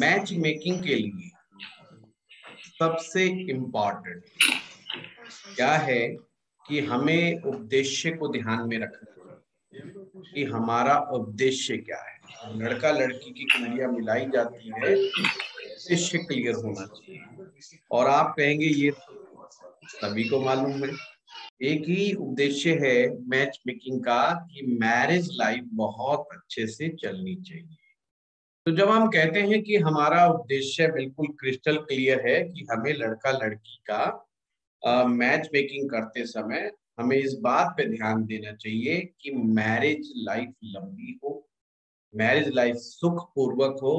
Match making के लिए सबसे इम्पोर्टेंट क्या है कि हमें उद्देश्य को ध्यान में रखना कि हमारा उद्देश्य क्या है। लड़का लड़की की कुंडलियां मिलाई जाती है, उद्देश्य क्लियर होना चाहिए। और आप कहेंगे ये सभी को मालूम है, एक ही उद्देश्य है मैच मेकिंग का कि मैरिज लाइफ बहुत अच्छे से चलनी चाहिए। तो जब हम कहते हैं कि हमारा उद्देश्य बिल्कुल क्रिस्टल क्लियर है कि हमें लड़का लड़की का मैच मेकिंग करते समय हमें इस बात पे ध्यान देना चाहिए कि मैरिज लाइफ लंबी हो, मैरिज लाइफ सुखपूर्वक हो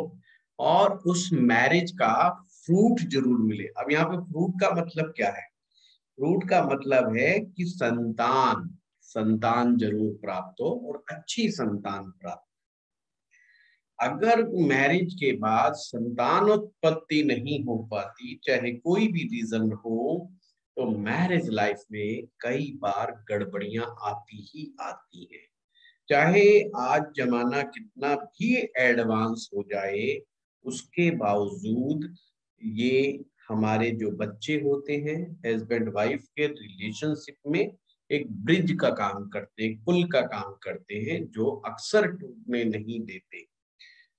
और उस मैरिज का फ्रूट जरूर मिले। अब यहाँ पे फ्रूट का मतलब क्या है? फ्रूट का मतलब है कि संतान जरूर प्राप्त हो और अच्छी संतान प्राप्त। अगर मैरिज के बाद संतान उत्पत्ति नहीं हो पाती, चाहे कोई भी रीजन हो, तो मैरिज लाइफ में कई बार गड़बड़ियां आती ही आती हैं। चाहे आज जमाना कितना भी एडवांस हो जाए, उसके बावजूद ये हमारे जो बच्चे होते हैं हस्बैंड वाइफ के रिलेशनशिप में एक ब्रिज का काम करते हैं, पुल का काम करते हैं, जो अक्सर टूटने नहीं देते।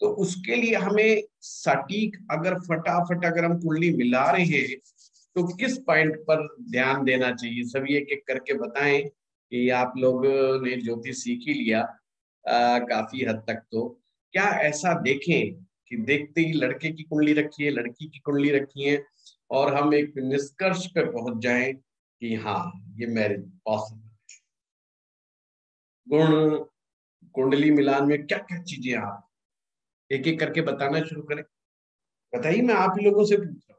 तो उसके लिए हमें सटीक अगर फटाफट अगर हम कुंडली मिला रहे हैं तो किस पॉइंट पर ध्यान देना चाहिए, सब ये एक करके बताएं कि आप लोग ने ज्योतिष सीख ही लिया काफी हद तक। तो क्या ऐसा देखें कि देखते ही लड़के की कुंडली रखी है, लड़की की कुंडली रखी है और हम एक निष्कर्ष पर पहुंच जाएं कि हाँ ये मैरिज पॉसिबल है? गुण कुंडली मिलान में क्या क्या चीजें आप एक एक करके बताना शुरू करें। बताइए, मैं आप लोगों से पूछ रहा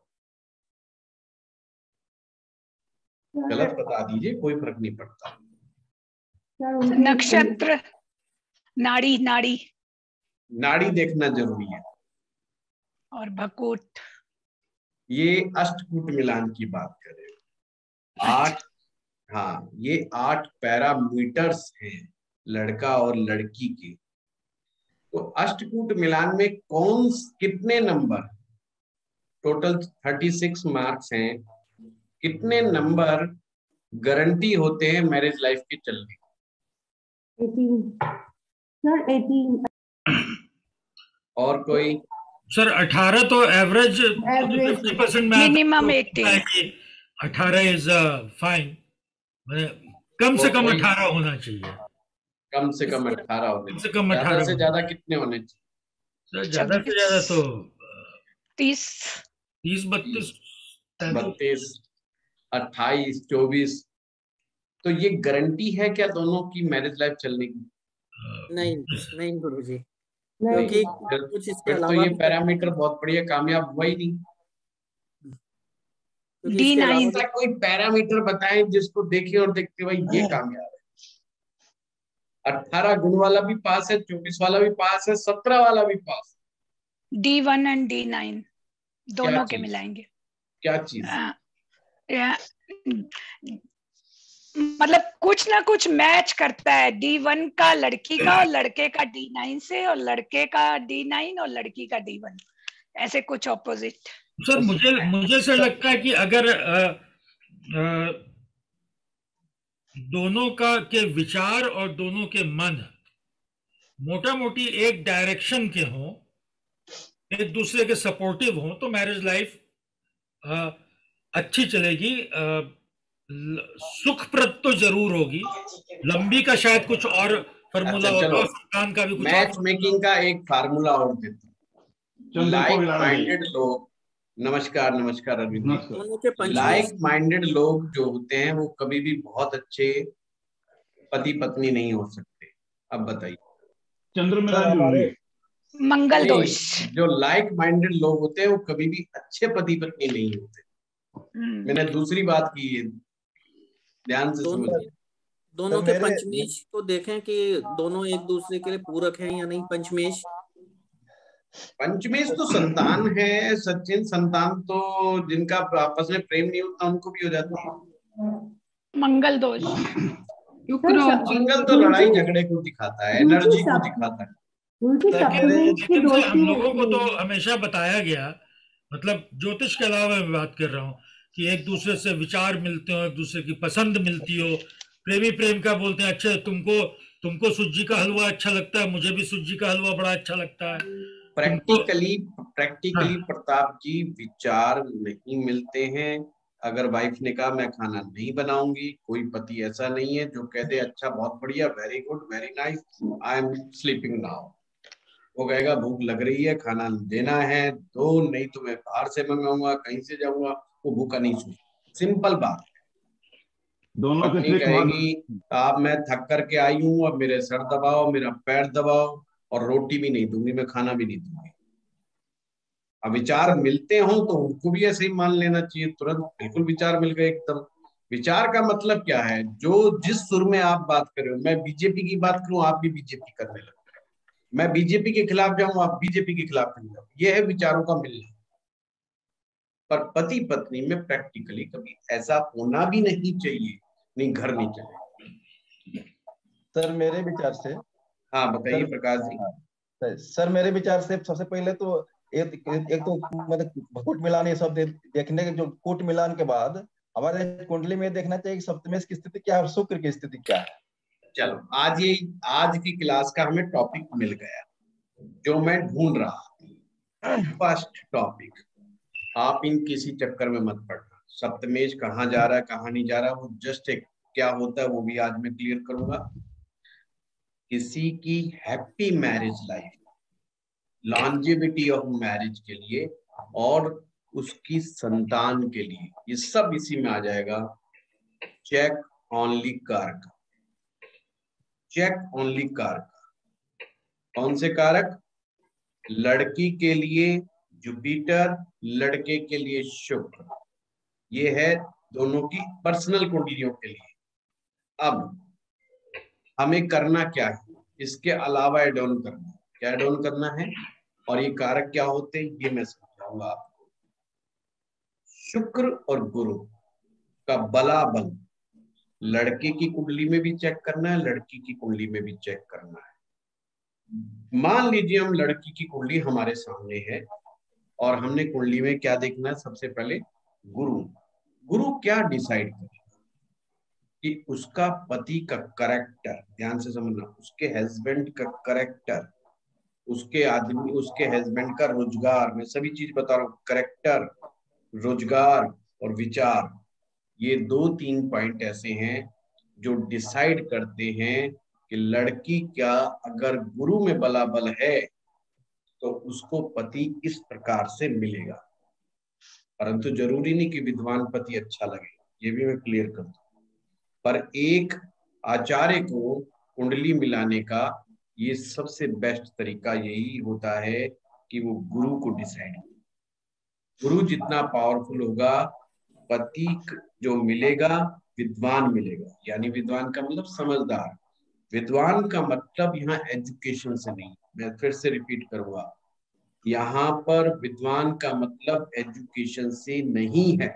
हूँ, गलत बता दीजिए कोई फर्क नहीं पड़ता। नक्षत्र, नाड़ी, नाड़ी नाड़ी देखना जरूरी है और भकूट। ये अष्टकूट मिलान की बात करें, आठ पैरामीटर्स हैं लड़का और लड़की के। तो अष्टकूट मिलान में कितने नंबर, टोटल 36 मार्क्स हैं, कितने नंबर गारंटी होते हैं मैरिज लाइफ के चलने? 18। और कोई सर? 18 तो एवरेज 50% में, मिनिमम 18। 18 इज फाइन, कम से कम 18 होना चाहिए, कम से कम 18 होने, ज्यादा से ज्यादा कितने होने चाहिए? ज्यादा से ज्यादा तो 30, 32, 28, 24। तो ये गारंटी है क्या दोनों की मैरिज लाइफ चलने की? नहीं गुरुजी, क्योंकि कुछ इसके अलावा तो ये पैरामीटर बहुत बढ़िया कामयाब हुआ ही नहीं। तो कोई पैरामीटर बताएं जिसको देखे और देखते भाई ये कामयाब है। 18 गुण वाला भी पास है, 24 वाला भी पास है, 17 वाला भी पास। D1 एंड D9 दोनों के मिलाएंगे। क्या चीज? मतलब कुछ ना कुछ मैच करता है। D1 का लड़की का और लड़के का D9 से, और लड़के का D9 और लड़की का D1, ऐसे कुछ ऑपोजिट। सर मुझे से लगता है कि अगर दोनों का के विचार और दोनों के मन मोटा मोटी एक डायरेक्शन के हों, एक दूसरे के सपोर्टिव हों, तो मैरिज लाइफ अच्छी चलेगी, सुखप्रद तो जरूर होगी। लंबी का शायद कुछ और फार्मूला होगा, संतान का भी कुछ। मैच मेकिंग का एक फार्मूला और देता हूं। लाइक माइंडेड लोग, नमस्कार अरविंद, लाइक माइंडेड लोग जो होते हैं वो कभी भी बहुत अच्छे पति पत्नी नहीं हो सकते। अब बताइए, चंद्र मंगल दोष, जो लाइक माइंडेड लोग होते हैं वो कभी भी अच्छे पति पत्नी नहीं होते। मैंने दूसरी बात की है, ध्यान से समझिए। दोनों के पंचमेश को देखें कि दोनों एक दूसरे के लिए पूरक हैं या नहीं। पंचमेश तो संतान है सचिन, संतान तो जिनका आपस में प्रेम नहीं होता उनको भी हो जाता है। मंगल दोष, मंगल तो लड़ाई झगड़े को दिखाता है, एनर्जी को दिखाता है। उनकी सप्लीमेंट की डोज भी लेनी चाहिए। तो हमेशा बताया गया, मतलब ज्योतिष के अलावा मैं बात कर रहा हूँ कि एक दूसरे से विचार मिलते हो, एक दूसरे की पसंद मिलती हो, प्रेमी प्रेम का बोलते हैं अच्छा तुमको सूजी का हलवा अच्छा लगता है, मुझे भी सूजी का हलवा बड़ा अच्छा लगता है। प्रैक्टिकली प्रताप जी विचार नहीं मिलते हैं। अगर वाइफ ने कहा मैं खाना नहीं बनाऊंगी, कोई पति ऐसा नहीं है जो कहते अच्छा बहुत बढ़िया, very good, very nice, I am sleeping now. वो कहेगा भूख लग रही है, खाना देना है दो, नहीं तो मैं बाहर से मंगाऊंगा, कहीं से जाऊंगा, वो भूखा नहीं सोएगा। सिंपल बात है। दोनों पत्नी कहेगी आप मैं थक करके आई हूँ, अब मेरे सर दबाओ, मेरा पैर दबाओ, और रोटी भी नहीं दूंगी, मैं खाना भी नहीं दूंगी। अब विचार मिलते हों तो उनको भी ऐसे ही मान लेना चाहिए, तुरंत बिल्कुल विचार मिल गए एकदम। विचार का मतलब क्या है? जो जिस सुर में आप बात कर रहे हो, मैं बीजेपी की बात करूं आप भी बीजेपी करने लगे, मैं बीजेपी के खिलाफ जाऊं आप बीजेपी के खिलाफ नहीं जाओ, यह है विचारों का मिलना। पर पति पत्नी में प्रैक्टिकली कभी ऐसा होना भी नहीं चाहिए, नहीं घर नहीं चले। सर मेरे विचार से, हाँ बताइए प्रकाश जी। सर मेरे विचार से सबसे पहले तो एक तो मतलब कूट मिलान ये सब देखने के, जो कूट मिलान के बाद हमारे कुंडली में देखना चाहिए कि सप्तमेश की स्थिति क्या है और शुक्र की स्थिति क्या है। चलो आज ये आज की क्लास का हमें टॉपिक मिल गया जो मैं ढूंढ रहा। फर्स्ट टॉपिक, आप इन किसी चक्कर में मत पड़ना, सप्तमेश कहाँ जा रहा है कहाँ नहीं जा रहा, वो जस्ट एक क्या होता है वो भी आज मैं क्लियर करूंगा। किसी की happy marriage life, longevity of marriage के लिए और उसकी संतान के लिए, ये सब इसी में आ जाएगा। चेक ओनली कारक, चेक ओनली कारक। कौन से कारक? लड़की के लिए जुपिटर, लड़के के लिए शुक्र। ये है दोनों की पर्सनल कुंडलियों के लिए। अब हमें करना क्या है? इसके अलावा एड ऑन करना है, क्या एड ऑन करना है? और ये कारक क्या होते हैं ये मैं समझाऊंगा आपको। शुक्र और गुरु का बलाबल लड़के की कुंडली में भी चेक करना है, लड़की की कुंडली में भी चेक करना है। मान लीजिए हम लड़की की कुंडली हमारे सामने है और हमने कुंडली में क्या देखना है? सबसे पहले गुरु। गुरु क्या डिसाइड करेगा कि उसका पति का करेक्टर, ध्यान से समझना, उसके हस्बैंड का करेक्टर, उसके आदमी, उसके हस्बैंड का रोजगार, मैं सभी चीज बता रहा हूँ, करेक्टर, रोजगार और विचार, ये 2-3 पॉइंट ऐसे हैं जो डिसाइड करते हैं कि लड़की का अगर गुरु में बलाबल है तो उसको पति इस प्रकार से मिलेगा। परंतु जरूरी नहीं कि विद्वान पति अच्छा लगे, ये भी मैं क्लियर कर दूं। पर एक आचार्य को कुंडली मिलाने का ये सबसे बेस्ट तरीका यही होता है कि वो गुरु को डिसाइड करे। गुरु जितना पावरफुल होगा, पति जो मिलेगा विद्वान मिलेगा, यानी विद्वान का मतलब समझदार। विद्वान का मतलब यहाँ एजुकेशन से नहीं, मैं फिर से रिपीट करूंगा, यहाँ पर विद्वान का मतलब एजुकेशन से नहीं है,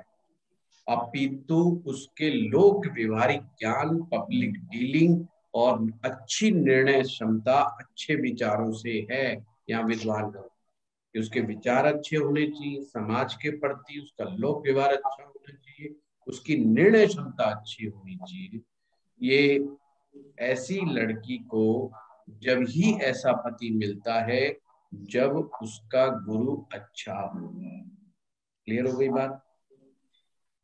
अपितु उसके लोक व्यवहारिक ज्ञान, पब्लिक डीलिंग और अच्छी निर्णय क्षमता, अच्छे विचारों से है। यहाँ विद्वान का उसके विचार अच्छे होने चाहिए, समाज के प्रति उसका लोक व्यवहार अच्छा होना चाहिए, उसकी निर्णय क्षमता अच्छी होनी चाहिए। ये ऐसी लड़की को जब ही ऐसा पति मिलता है जब उसका गुरु अच्छा हो। क्लियर हो गई बात?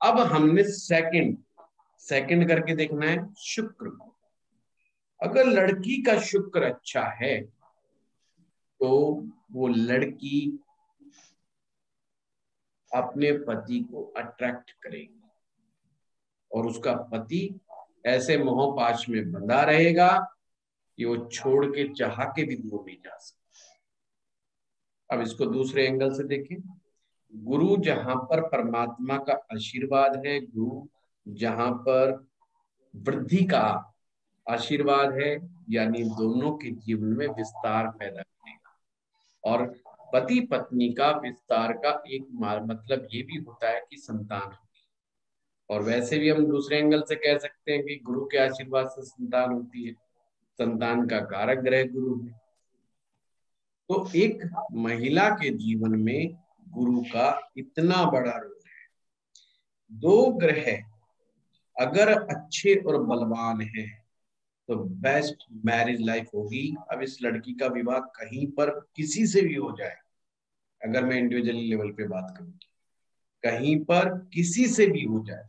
अब हमने सेकंड करके देखना है शुक्र। अगर लड़की का शुक्र अच्छा है तो वो लड़की अपने पति को अट्रैक्ट करेगी और उसका पति ऐसे मोहपाश में बंधा रहेगा कि वो छोड़ के चाह के भी दूर नहीं जा सकता। अब इसको दूसरे एंगल से देखें। गुरु जहां पर परमात्मा का आशीर्वाद है, गुरु जहां पर वृद्धि का आशीर्वाद है, यानी दोनों के जीवन में विस्तार पैदा करेगा। और पति पत्नी का विस्तार का एक मतलब ये भी होता है कि संतान होगी। और वैसे भी हम दूसरे एंगल से कह सकते हैं कि गुरु के आशीर्वाद से संतान होती है, संतान का कारक ग्रह गुरु है। तो एक महिला के जीवन में गुरु का इतना बड़ा रोल है। दो ग्रह अगर अच्छे और बलवान हैं तो बेस्ट मैरिज लाइफ होगी। अब इस लड़की का विवाह कहीं पर किसी से भी हो जाए, अगर मैं इंडिविजुअली लेवल पे बात करूं, कहीं पर किसी से भी हो जाए,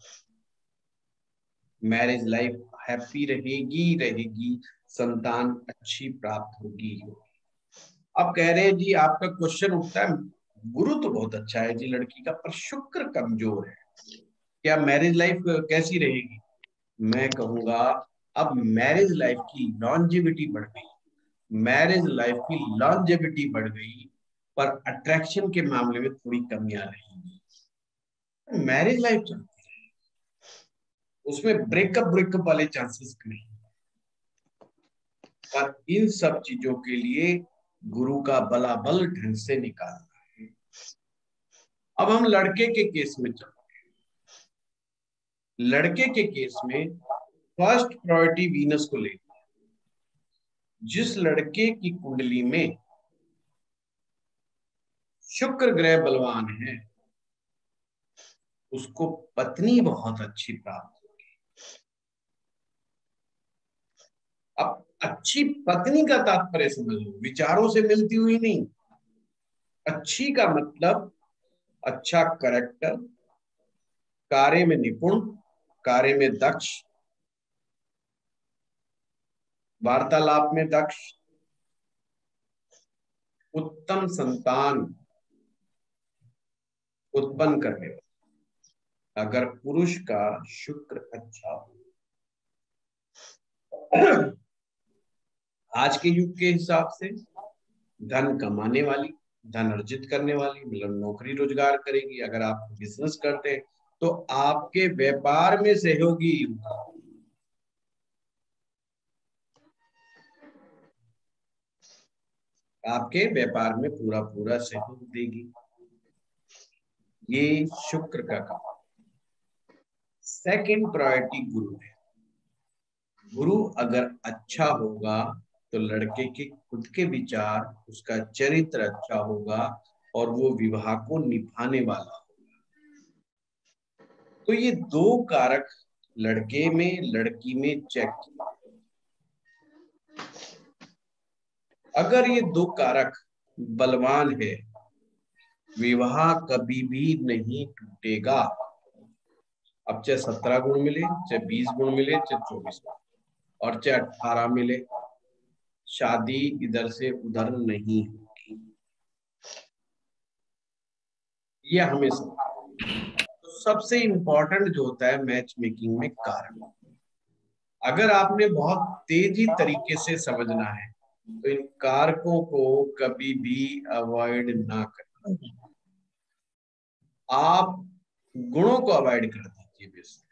मैरिज लाइफ हैप्पी रहेगी, संतान अच्छी प्राप्त होगी। आप कह रहे हैं जी, आपका क्वेश्चन उठता है गुरु तो बहुत अच्छा है जी लड़की का, पर शुक्र कमजोर है, क्या मैरिज लाइफ कैसी रहेगी? मैं कहूंगा अब मैरिज लाइफ की लॉन्जेविटी बढ़ गई, पर अट्रैक्शन के मामले में थोड़ी कमियां रहेंगी। मैरिज लाइफ चलती है, उसमें ब्रेकअप वाले चांसेस नहीं, पर इन सब चीजों के लिए गुरु का बलाबल ढंग से निकालना है। अब हम लड़के के केस में चलते हैं। लड़के के केस में फर्स्ट प्रायोरिटी वीनस को लेंगे। जिस लड़के की कुंडली में शुक्र ग्रह बलवान है उसको पत्नी बहुत अच्छी प्राप्त होगी। अब अच्छी पत्नी का तात्पर्य समझ लो, विचारों से मिलती हुई नहीं। अच्छी का मतलब अच्छा कैरेक्टर, कार्य में निपुण, कार्य में दक्ष, वार्तालाप में दक्ष, उत्तम संतान उत्पन्न करने वाला। अगर पुरुष का शुक्र अच्छा हो, आज के युग के हिसाब से धन कमाने वाली, धन अर्जित करने वाली, मतलब नौकरी रोजगार करेगी। अगर आप बिजनेस करते हैं तो आपके व्यापार में सहयोगी, आपके व्यापार में पूरा सहयोग देगी। ये शुक्र का काम। सेकंड प्रायोरिटी गुरु है। गुरु अगर अच्छा होगा तो लड़के के खुद के विचार, उसका चरित्र अच्छा होगा और वो विवाह को निभाने वाला होगा। तो ये दो कारक लड़के में, लड़की में चेक किया। अगर ये दो कारक बलवान है, विवाह कभी भी नहीं टूटेगा। अब चाहे 17 गुण मिले, चाहे 20 गुण मिले, चाहे 24 गुण, और चाहे 18 मिले, शादी इधर से उधर नहीं होगी। ये हमें समझना। सबसे इंपॉर्टेंट जो होता है मैच मेकिंग में कारण। अगर आपने बहुत तेजी तरीके से समझना है तो इन कारकों को कभी भी अवॉइड ना करें। आप गुणों को अवॉइड कर दीजिए, बस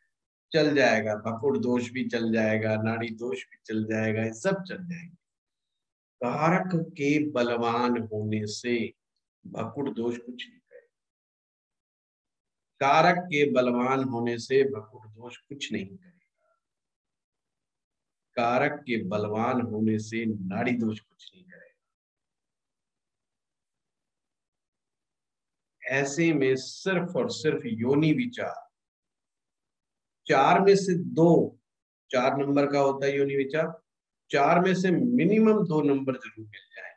चल जाएगा। भकुड़ दोष भी चल जाएगा, नाड़ी दोष भी चल जाएगा, ये सब चल जाएगा। कारक के बलवान होने से भकुड़ दोष कुछ नहीं करेगा। कारक के बलवान होने से नाड़ी दोष कुछ नहीं करेगा। ऐसे में सिर्फ और सिर्फ योनि विचार, 4 में से 2, 4 नंबर का होता है योनि विचार, 4 में से मिनिमम 2 नंबर जरूर मिल जाए।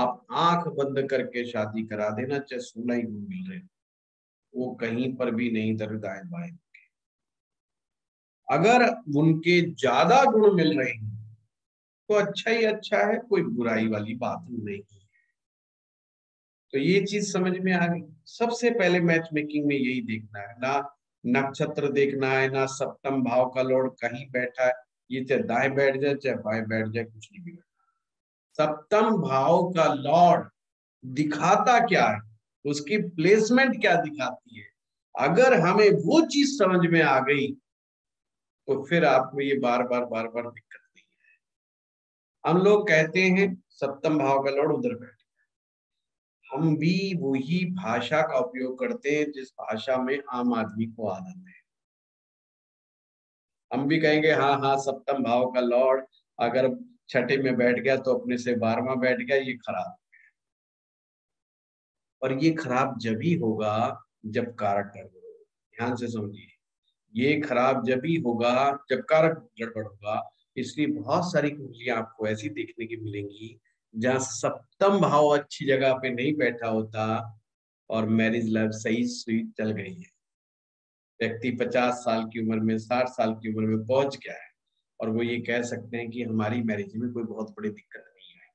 आप आंख बंद करके शादी करा देना, चाहे 16 गुण मिल रहे, वो कहीं पर भी नहीं दर्दाएं बाएं। अगर उनके ज्यादा गुण मिल रहे हैं तो अच्छा ही अच्छा है, कोई बुराई वाली बात नहीं है। तो ये चीज समझ में आ गई। सबसे पहले मैच मेकिंग में यही देखना है, ना नक्षत्र देखना है, ना सप्तम भाव का लॉर्ड कहीं बैठा है। ये चाहे दाएं बैठ जाए चाहे बाएं बैठ जाए, कुछ नहीं बिगड़ता। सप्तम भाव का लॉर्ड दिखाता क्या है, उसकी प्लेसमेंट क्या दिखाती है, अगर हमें वो चीज समझ में आ गई तो फिर आपको ये बार बार दिक्कत नहीं है। हम लोग कहते हैं सप्तम भाव का लॉर्ड उधर बैठ गया। हम भी वही भाषा का उपयोग करते हैं जिस भाषा में आम आदमी को आदत है। हम भी कहेंगे हाँ, सप्तम भाव का लॉर्ड अगर छठे में बैठ गया तो अपने से 12वां बैठ गया, ये खराब है। और ये खराब जब ही होगा जब कारक गड़बड़ होगा। ध्यान से समझिए, ये खराब जब ही होगा जब कारक गड़बड़ होगा। इसलिए बहुत सारी कुंडलियां आपको ऐसी देखने की मिलेंगी जहाँ सप्तम भाव अच्छी जगह पे नहीं बैठा होता और मैरिज लाइफ सही सुई चल गई है। व्यक्ति 50 साल की उम्र में 60 साल की उम्र में पहुंच गया है और वो ये कह सकते हैं कि हमारी मैरिज में कोई बहुत बड़ी दिक्कत नहीं आई।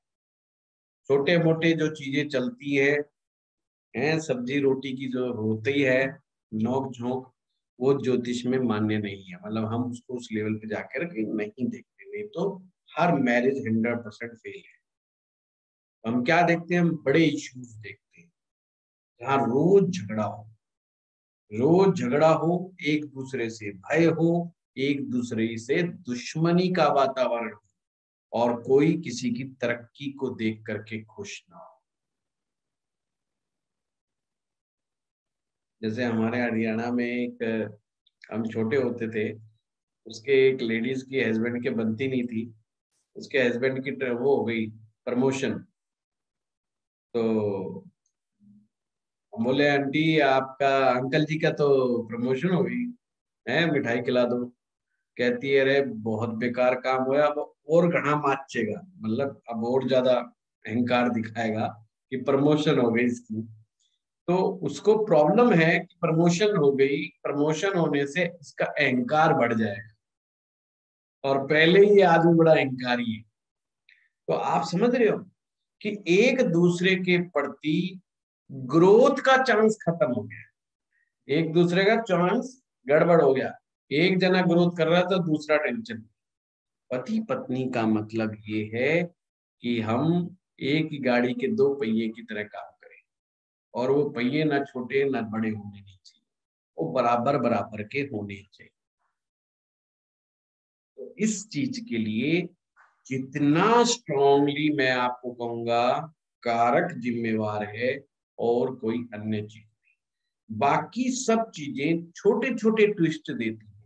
छोटे मोटे जो चीजें चलती है सब्जी रोटी की जो होती है नोक झोंक, वो ज्योतिष में मान्य नहीं है। मतलब हम उसको उस लेवल पे जाकर नहीं देखते, नहीं तो हर मैरिज 100% फेल है। हम क्या देखते हैं, हम बड़े इश्यूज देखते हैं जहाँ रोज झगड़ा हो, एक दूसरे से भय हो, एक दूसरे से दुश्मनी का वातावरण हो और कोई किसी की तरक्की को देख करके खुश ना हो। जैसे हमारे हरियाणा में एक, हम छोटे होते थे, उसके एक लेडीज की हस्बैंड के बनती नहीं थी, उसके हस्बैंड की वो हो गई प्रमोशन, तो बोले आंटी आपका अंकल जी का तो प्रमोशन हो गई है, मिठाई खिला दो। कहती है अरे बहुत बेकार काम होया, अब और घना माचेगा, मतलब अब और ज्यादा अहंकार दिखाएगा कि प्रमोशन हो गई इसकी। तो उसको प्रॉब्लम है कि प्रमोशन हो गई, प्रमोशन होने से इसका अहंकार बढ़ जाएगा और पहले ही आदमी बड़ा अहंकारी है। तो आप समझ रहे हो कि एक दूसरे के प्रति ग्रोथ का चांस खत्म हो गया, एक दूसरे का चांस गड़बड़ हो गया। एक जना ग्रोथ कर रहा था, दूसरा टेंशन। पति पत्नी का मतलब ये है कि हम एक ही गाड़ी के दो पहिए की तरह काम और वो पहिए ना छोटे ना बड़े होने नहीं चाहिए, वो बराबर बराबर के होने चाहिए। तो इस चीज के लिए जितना स्ट्रांगली मैं आपको कहूंगा कारक जिम्मेवार है और कोई अन्य चीज नहीं। बाकी सब चीजें छोटे छोटे ट्विस्ट देती हैं।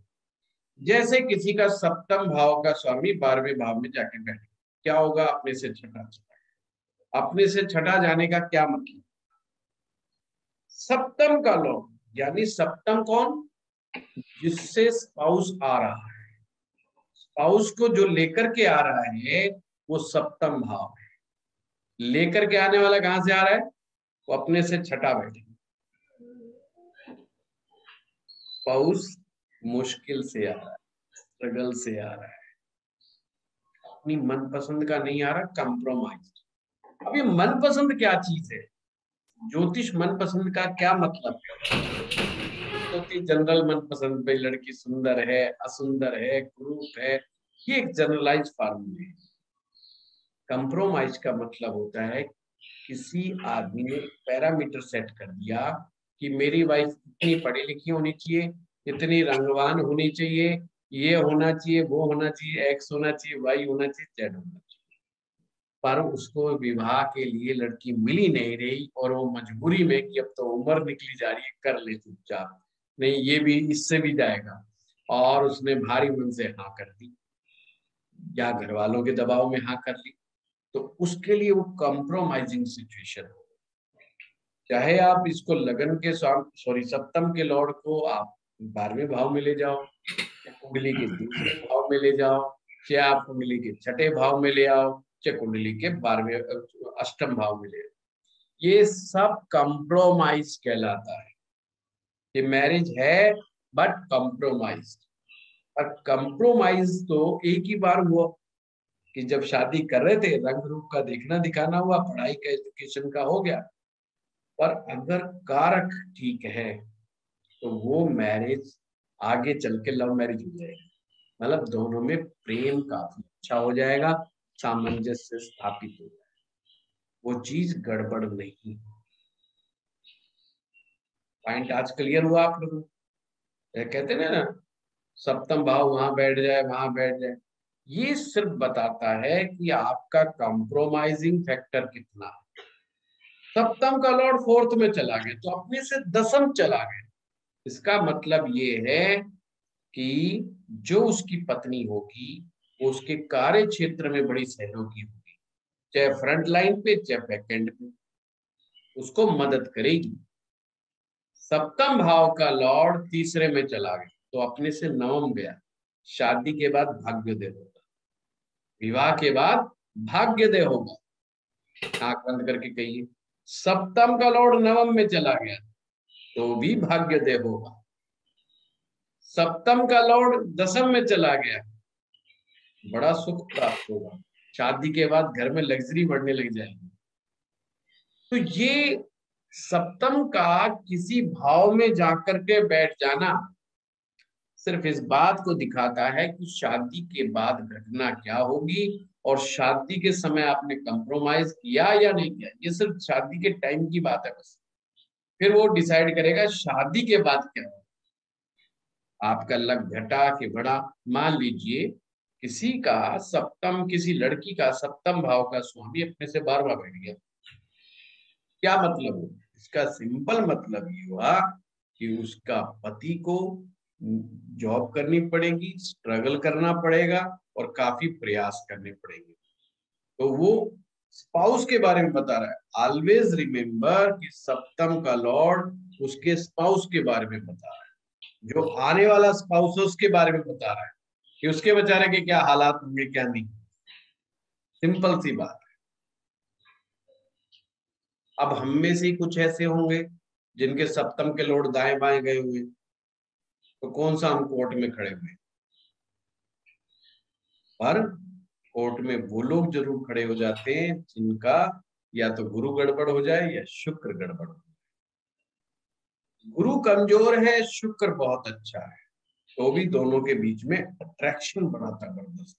जैसे किसी का सप्तम भाव का स्वामी 12वें भाव में जाके बैठे, क्या होगा, अपने से छठा जाएगा। अपने से छठा जाने का क्या मतलब, सप्तम का लोग, यानी सप्तम कौन, जिससे स्पाउस आ रहा है, स्पाउस को जो लेकर के आ रहा है वो सप्तम भाव है। लेकर के आने वाला कहां से आ रहा है, वो अपने से छठा बैठे। स्पाउस मुश्किल से आ रहा है, स्ट्रगल से आ रहा है, अपनी मनपसंद का नहीं आ रहा, कॉम्प्रोमाइज। अब ये मनपसंद क्या चीज है, ज्योतिष मनपसंद का क्या मतलब है। ज्योतिष जनरल मनपसंद पे लड़की सुंदर है, असुंदर है, क्रूप है, ये एक जनरलाइज फार्मूला है। कंप्रोमाइज का मतलब होता है किसी आदमी ने पैरामीटर सेट कर दिया कि मेरी वाइफ इतनी पढ़ी लिखी होनी चाहिए, इतनी रंगवान होनी चाहिए, ये होना चाहिए, वो होना चाहिए, एक्स होना चाहिए, वाई होना चाहिए, जेड होना चाहिए। पर उसको विवाह के लिए लड़की मिली नहीं रही और वो मजबूरी में कि अब तो उम्र निकली जा रही है, कर ले चुपचाप, नहीं ये भी इससे भी जाएगा, और उसने भारी मन से हाँ कर दी या घर वालों के दबाव में हाँ कर ली, तो उसके लिए वो कॉम्प्रोमाइजिंग सिचुएशन हो। चाहे आप इसको लगन के सप्तम के लॉर्ड को आप 12वें भाव में ले जाओ, कुंडली के दूसरे भाव में ले जाओ, चाहे आप कुंडली के छठे भाव में ले आओ, कुंडली के 12वें अष्टम भाव मिले, ये सब कंप्रोमाइज कहलाता है। ये मैरिज है बट कंप्रोमाइज, और कंप्रोमाइज तो एक ही बार हुआ कि जब शादी कर रहे थे, रंग रूप का देखना दिखाना हुआ, पढ़ाई का एजुकेशन का हो गया, पर अगर कारक ठीक है तो वो मैरिज आगे चल के लव मैरिज हो जाएगी। मतलब दोनों में प्रेम काफी अच्छा हो जाएगा, सामंजस्य स्थापित हो जाए, वो चीज गड़बड़ नहीं। पॉइंट आज क्लियर हुआ आप लोगों को। कहते हैं ना सप्तम भाव वहां बैठ जाए वहां बैठ जाए, ये सिर्फ बताता है कि आपका कॉम्प्रोमाइजिंग फैक्टर कितना है। सप्तम का लॉर्ड 4th में चला गया तो अपने से 10th चला गया, इसका मतलब ये है कि जो उसकी पत्नी होगी वो उसके कार्य क्षेत्र में बड़ी सहयोगी होगी, चाहे फ्रंट लाइन पे चाहे बैक एंड पे। उसको मदद करेगी। सप्तम भाव का लॉर्ड तीसरे में चला गया तो अपने से नवम गया। शादी के बाद भाग्योदय होगा, विवाह के बाद भाग्योदय होगा। आंख बंद करके कहिए, सप्तम का लॉर्ड नवम में चला गया तो भी भाग्योदय होगा। सप्तम का लॉर्ड दसम में चला गया, बड़ा सुख प्राप्त होगा। शादी के बाद घर में लग्जरी बढ़ने लग जाएगी। तो ये सप्तम का किसी भाव में जाकर के बैठ जाना सिर्फ इस बात को दिखाता है कि शादी के बाद घटना क्या होगी और शादी के समय आपने कंप्रोमाइज किया या नहीं किया। ये सिर्फ शादी के टाइम की बात है बस। फिर वो डिसाइड करेगा शादी के बाद क्या होगा। आपका लक घटा कि बढ़ा। मान लीजिए किसी का सप्तम, किसी लड़की का सप्तम भाव का स्वामी अपने से 12वां बैठ गया। क्या मतलब हुआ? इसका सिंपल मतलब ये हुआ कि उसका पति को जॉब करनी पड़ेगी, स्ट्रगल करना पड़ेगा और काफी प्रयास करने पड़ेंगे। तो वो स्पाउस के बारे में बता रहा है। ऑलवेज रिमेम्बर कि सप्तम का लॉर्ड उसके स्पाउस के बारे में बता रहा है, जो आने वाला स्पाउस है उसके बारे में बता रहा है कि उसके बेचारे के क्या हालात होंगे क्या नहीं। सिंपल सी बात है। अब हम में से कुछ ऐसे होंगे जिनके सप्तम के लॉर्ड दाएं बाएं गए हुए, तो कौन सा हम कोर्ट में खड़े हुए। पर कोर्ट में वो लोग जरूर खड़े हो जाते हैं जिनका या तो गुरु गड़बड़ हो जाए या शुक्र गड़बड़ हो जाए। गुरु कमजोर है, शुक्र बहुत अच्छा है, तो भी दोनों के बीच में अट्रैक्शन बड़ा जबरदस्त।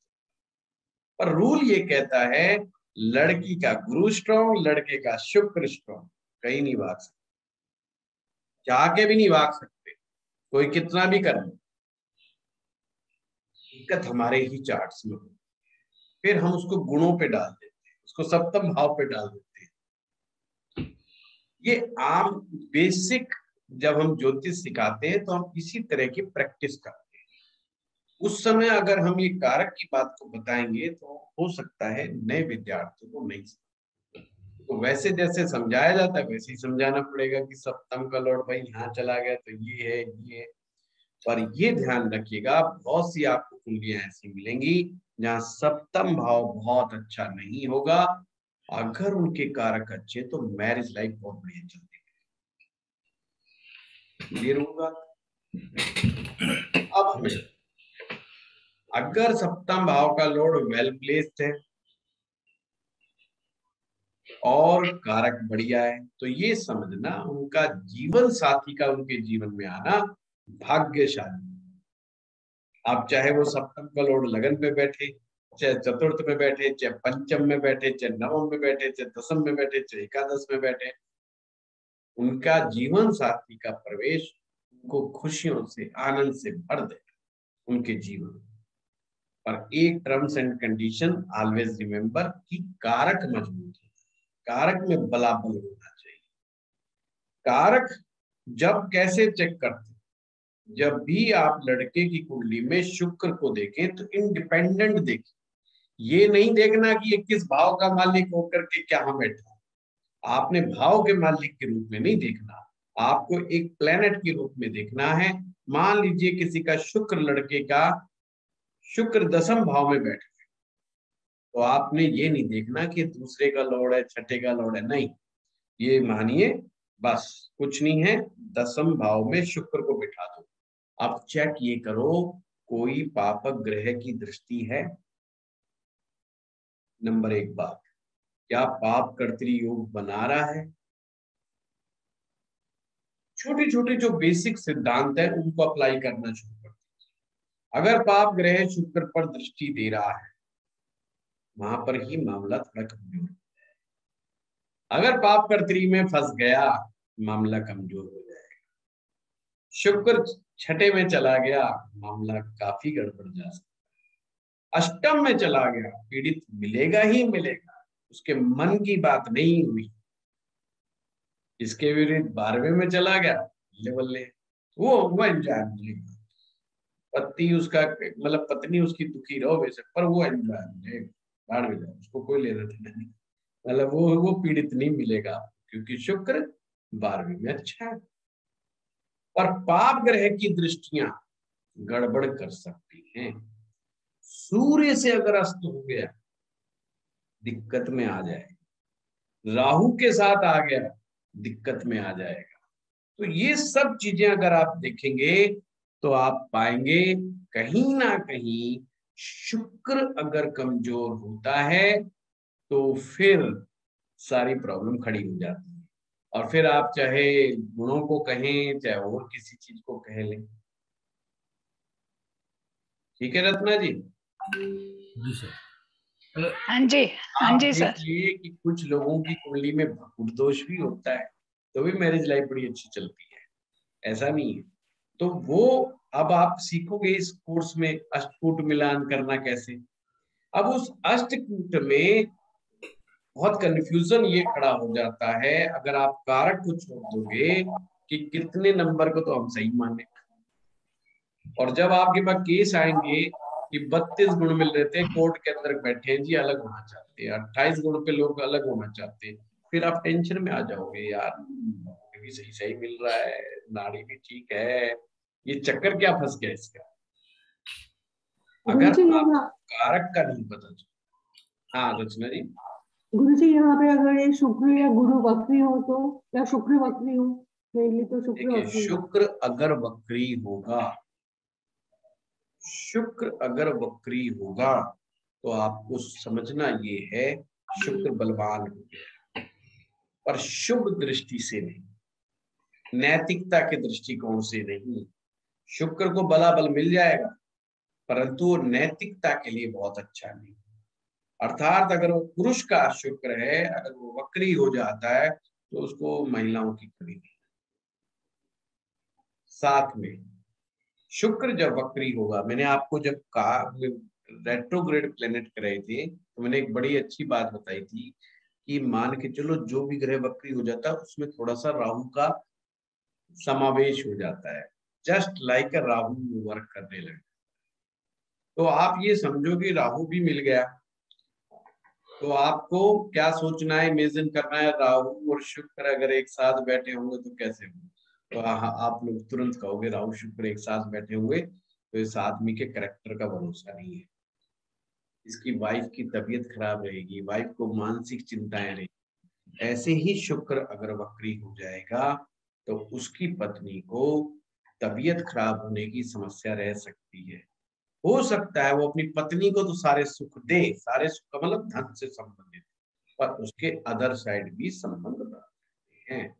पर रूल ये कहता है लड़की का गुरु स्ट्रॉन्ग, लड़के का शुक्र स्ट्रॉन्ग। कहीं नहीं भाग सकते, चाह के भी नहीं भाग सकते, कोई कितना भी कर ले। दिक्कत हमारे ही चार्ट्स में होती है। फिर हम उसको गुणों पे डाल देते हैं, उसको सप्तम भाव पे डाल देते हैं। ये आम बेसिक जब हम ज्योतिष सिखाते हैं तो हम इसी तरह की प्रैक्टिस करते हैं। उस समय अगर हम ये कारक की बात को बताएंगे तो हो सकता है नए विद्यार्थियों को नहीं समझ। तो वैसे जैसे समझाया जाता है वैसे ही समझाना पड़ेगा कि सप्तम का लॉर्ड भाई यहाँ चला गया तो ये है ये है। पर ये ध्यान रखिएगा, बहुत सी आपको कुंडलियां ऐसी मिलेंगी जहाँ सप्तम भाव बहुत अच्छा नहीं होगा। अगर उनके कारक अच्छे तो मैरिज लाइफ बहुत बढ़िया चलती है। अब अगर सप्तम भाव का लॉर्ड वेल प्लेस्ड है और कारक बढ़िया है तो ये समझना उनका जीवन साथी का उनके जीवन में आना भाग्यशाली। आप चाहे वो सप्तम का लॉर्ड लगन पे बैठे, चाहे चतुर्थ में बैठे, चाहे पंचम में बैठे, चाहे नवम में बैठे, चाहे दसम में बैठे, चाहे एकादश में बैठे, उनका जीवन साथी का प्रवेश उनको खुशियों से आनंद से भर देगा उनके जीवन। पर एक terms and condition always remember कि कारक मजबूत है, कारक में बलाबल होना चाहिए। कारक जब कैसे चेक करते, जब भी आप लड़के की कुंडली में शुक्र को देखें तो इंडिपेंडेंट देखें। ये नहीं देखना कि ये किस भाव का मालिक होकर के क्या बैठा। आपने भाव के मालिक के रूप में नहीं देखना, आपको एक प्लेनेट के रूप में देखना है। मान लीजिए किसी का शुक्र, लड़के का शुक्र दसम भाव में बैठ गया तो आपने ये नहीं देखना कि दूसरे का लॉर्ड है, छठे का लॉर्ड है, नहीं। ये मानिए बस कुछ नहीं है, दसम भाव में शुक्र को बिठा दो। आप चेक ये करो कोई पापक ग्रह की दृष्टि है। नंबर एक बात, क्या पाप कर्तरी योग बना रहा है। छोटे छोटे जो बेसिक सिद्धांत है उनको अप्लाई करना शुरू कर दीजिए। अगर पाप ग्रह शुक्र पर दृष्टि दे रहा है, वहां पर ही मामला थोड़ा कमजोर है। अगर पाप कर्तरी में फंस गया, मामला कमजोर हो जाएगा। शुक्र छठे में चला गया, मामला काफी गड़बड़ जा सकता है। अष्टम में चला गया, पीड़ित मिलेगा ही मिलेगा, उसके मन की बात नहीं हुई। इसके विरुद्ध 12वें में चला गया, बल्ले वो एंजॉय मिलेगा। पति उसका मतलब पत्नी उसकी दुखी रहो वैसे, पर वो एंजॉय मिलेगा, उसको कोई लेना देना नहीं। मतलब वो पीड़ित नहीं मिलेगा। क्योंकि शुक्र 12वीं में अच्छा है। और पाप ग्रह की दृष्टियां गड़बड़ कर सकती हैं। सूर्य से अगर अस्त हो गया दिक्कत में आ जाएगा, राहु के साथ आ गया दिक्कत में आ जाएगा। तो ये सब चीजें अगर आप देखेंगे तो आप पाएंगे कहीं ना कहीं शुक्र अगर कमजोर होता है तो फिर सारी प्रॉब्लम खड़ी हो जाती है। और फिर आप चाहे गुणों को कहें चाहे और किसी चीज को कह लें। ठीक है रत्ना जी? जी सर। हाँ जी, हाँ जी सर। कि कुछ लोगों की कुंडली में भूत दोष भी होता है तो भी मैरिज लाइफ बड़ी अच्छी चलती है, ऐसा नहीं है। तो वो अब आप सीखोगे इस कोर्स में अष्टकूट मिलान करना कैसे। अब उस अष्टकूट में बहुत कंफ्यूजन ये खड़ा हो जाता है अगर आप कारक को छोड़ दोगे कि कितने नंबर को तो हम सही माने। और जब आपके पास केस आएंगे कि 32 गुण मिल रहे थे, कोर्ट के अंदर बैठे हैं जी अलग होना चाहते हैं, 28 गुण पे लोग अलग होना चाहते हैं, फिर आप टेंशन में आ जाओगे यार भी सही सही मिल रहा है, नाड़ी भी ठीक है, ये चक्कर क्या फंस गया इसका। अगर कारक का नहीं पता चला। हाँ रचना जी। गुरु जी यहाँ पे अगर ये शुक्र या गुरु वक्री हो तो, या शुक्र वक्री हो तो शुक्र अगर वक्री होगा, शुक्र अगर वक्री होगा तो आपको समझना ये है शुक्र बलवान हो गया, पर शुभ दृष्टि से नहीं, नैतिकता के दृष्टिकोण से नहीं। शुक्र को बला बल मिल जाएगा परंतु वो नैतिकता के लिए बहुत अच्छा नहीं। अर्थात अगर वो पुरुष का शुक्र है अगर वो वक्री हो जाता है तो उसको महिलाओं की कमी नहीं। साथ में शुक्र जब वक्री होगा, मैंने आपको जब कहा रेट्रोग्रेड प्लेनेट कराए थे तो मैंने एक बड़ी अच्छी बात बताई थी कि मान के चलो जो भी ग्रह वक्री हो जाता है उसमें थोड़ा सा राहु का समावेश हो जाता है, जस्ट लाइक राहु वर्क करने लगे। तो आप ये समझो कि राहु भी मिल गया तो आपको क्या सोचना है, इमेजिन करना है राहु और शुक्र अगर एक साथ बैठे होंगे तो कैसे होंगे। तो आप लोग तुरंत कहोगे राहु शुक्र एक साथ बैठे हुए तो इस आदमी के कैरेक्टर का भरोसा नहीं है, इसकी वाइफ की तबीयत खराब रहेगी, वाइफ को मानसिक चिंताएं रहेगी। ऐसे ही शुक्र अगर वक्री हो जाएगा तो उसकी पत्नी को तबीयत खराब होने की समस्या रह सकती है। हो सकता है वो अपनी पत्नी को तो सारे सुख दे, सारे सुख मतलब धन से संबंधित, पर उसके अदर साइड भी संबंध रखते हैं।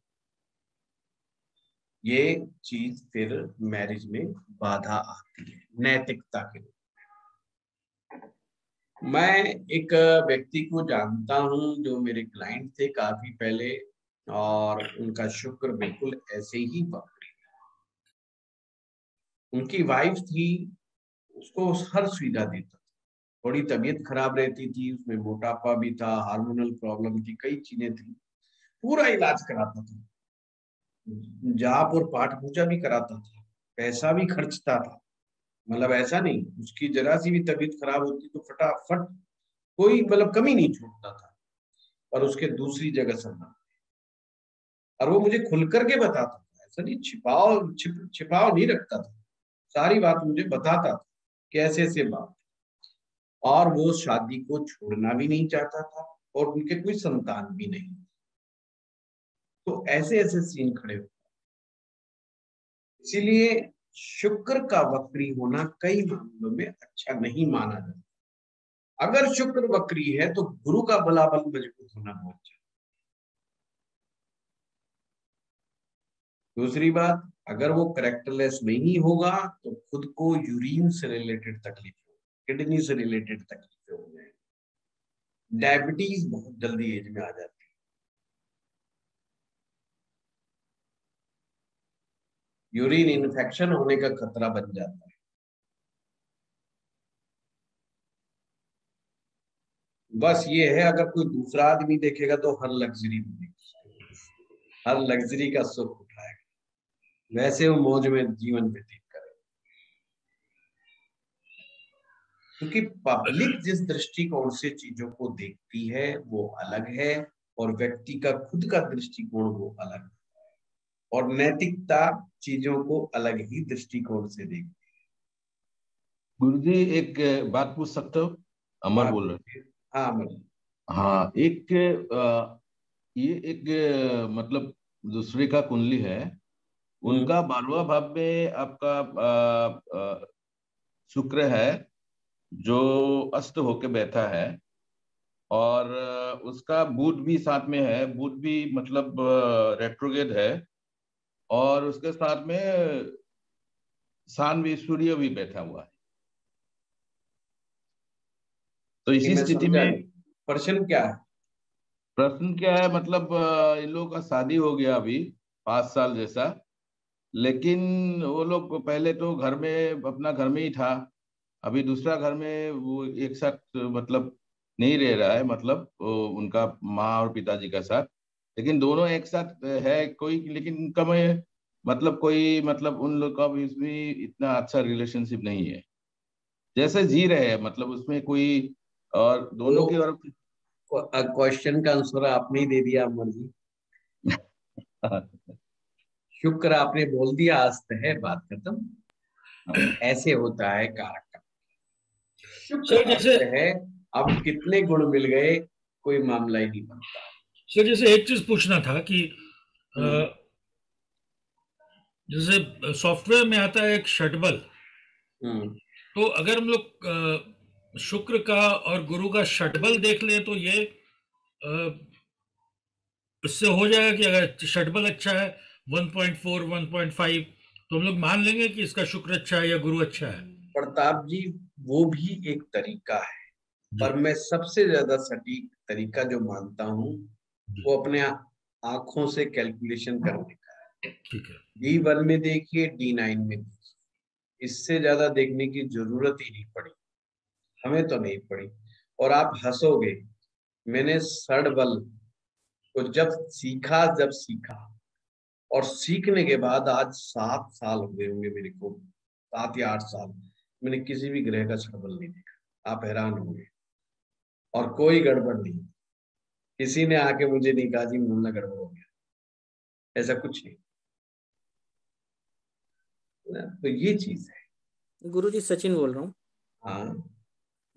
ये चीज फिर मैरिज में बाधा आती है नैतिकता के लिए। मैं एक व्यक्ति को जानता हूं जो मेरे क्लाइंट थे काफी पहले और उनका शुक्र बिल्कुल ऐसे ही पकड़ी था। उनकी वाइफ थी, उसको हर सुविधा देता था, थोड़ी तबीयत खराब रहती थी, उसमें मोटापा भी था, हार्मोनल प्रॉब्लम थी, कई चीजें थी, पूरा इलाज कराता था, जाप और पाठ पूजा भी कराता था, पैसा भी खर्चता था। मतलब ऐसा नहीं उसकी जरा सी भी तबीयत खराब होती तो फटाफट, कोई मतलब कमी नहीं छोड़ता था। और उसके दूसरी जगह सन्ना, और वो मुझे खुल करके बताता था, ऐसा नहीं छिपाव नहीं रखता था, सारी बात मुझे बताता था कैसे ऐसे बात। और वो शादी को छोड़ना भी नहीं चाहता था और उनके कोई संतान भी नहीं। तो ऐसे ऐसे सीन खड़े हो, इसीलिए शुक्र का वक्री होना कई मामलों में अच्छा नहीं माना जाता। अगर शुक्र वक्री है तो गुरु का बलाबल मजबूत होना बहुत अच्छा। दूसरी बात, अगर वो करेक्टरलेस नहीं होगा तो खुद को यूरिन से रिलेटेड तकलीफ हो, किडनी से रिलेटेड तकलीफें हो जाएंगी, डायबिटीज बहुत जल्दी एज में आ जाती है। यूरिन इन्फेक्शन होने का खतरा बन जाता है। बस ये है अगर कोई दूसरा आदमी देखेगा तो हर लग्जरी का सुख उठाएगा, वैसे वो मौज में जीवन व्यतीत करेगा। क्योंकि पब्लिक जिस दृष्टिकोण से चीजों को देखती है वो अलग है और व्यक्ति का खुद का दृष्टिकोण वो अलग, और नैतिकता चीजों को अलग ही दृष्टिकोण से देखती है। गुरुजी एक बात पूछ सकते हो? अमर बोल रहे। हाँ अमर। हाँ, ये एक मतलब दूसरे का कुंडली है, उनका 12वां भाव में आपका शुक्र है जो अस्त होके बैठा है, और उसका बुध भी साथ में है, बुध भी मतलब रेट्रोग्रेड है, और उसके साथ में शान भी सूर्य भी बैठा हुआ है। तो इसी स्थिति में प्रश्न क्या है? प्रश्न क्या है, मतलब इन लोगों का शादी हो गया अभी 5 साल जैसा, लेकिन वो लोग पहले तो घर में अपना घर में ही था, अभी दूसरा घर में वो एक साथ मतलब नहीं रह रहा है, मतलब उनका माँ और पिताजी का साथ, लेकिन दोनों एक साथ है कोई, लेकिन उनका में मतलब कोई मतलब उन लोग का इसमें इतना अच्छा रिलेशनशिप नहीं है, जैसे जी रहे हैं मतलब उसमें कोई, और दोनों की और क्वेश्चन का आंसर आपने ही दे दिया अमर जी। शुक्र आपने बोल दिया, अस्त है, बात खत्म। ऐसे होता है कारक का। जैसे है, अब कितने गुण मिल गए कोई मामला ही नहीं बनता। सर जैसे एक चीज पूछना था कि जैसे सॉफ्टवेयर में आता है एक षटबल, तो अगर हम लोग शुक्र का और गुरु का षटबल देख लें तो ये इससे हो जाएगा कि अगर षटबल अच्छा है 1.4 1.5 तो हम लोग मान लेंगे कि इसका शुक्र अच्छा है या गुरु अच्छा है। प्रताप जी वो भी एक तरीका है, पर मैं सबसे ज्यादा सटीक तरीका जो मानता हूँ वो अपने आंखों से कैलकुलेशन करने का है। ठीक है, D1 में देखिए, D9 में देखिए, इससे ज्यादा देखने की जरूरत ही नहीं पड़ी, हमें तो नहीं पड़ी। और आप हंसोगे, मैंने षडबल को जब सीखा और सीखने के बाद आज 7 साल हो गए होंगे मेरे को, 7 या 8 साल, मैंने किसी भी ग्रह का षडबल नहीं देखा। आप हैरान होंगे, और कोई गड़बड़ नहीं, किसी ने आके मुझे नहीं कहा जी मामला गड़बड़ हो गया, ऐसा कुछ नहीं ना, तो ये चीज है। गुरुजी सचिन बोल रहा हूँ। हाँ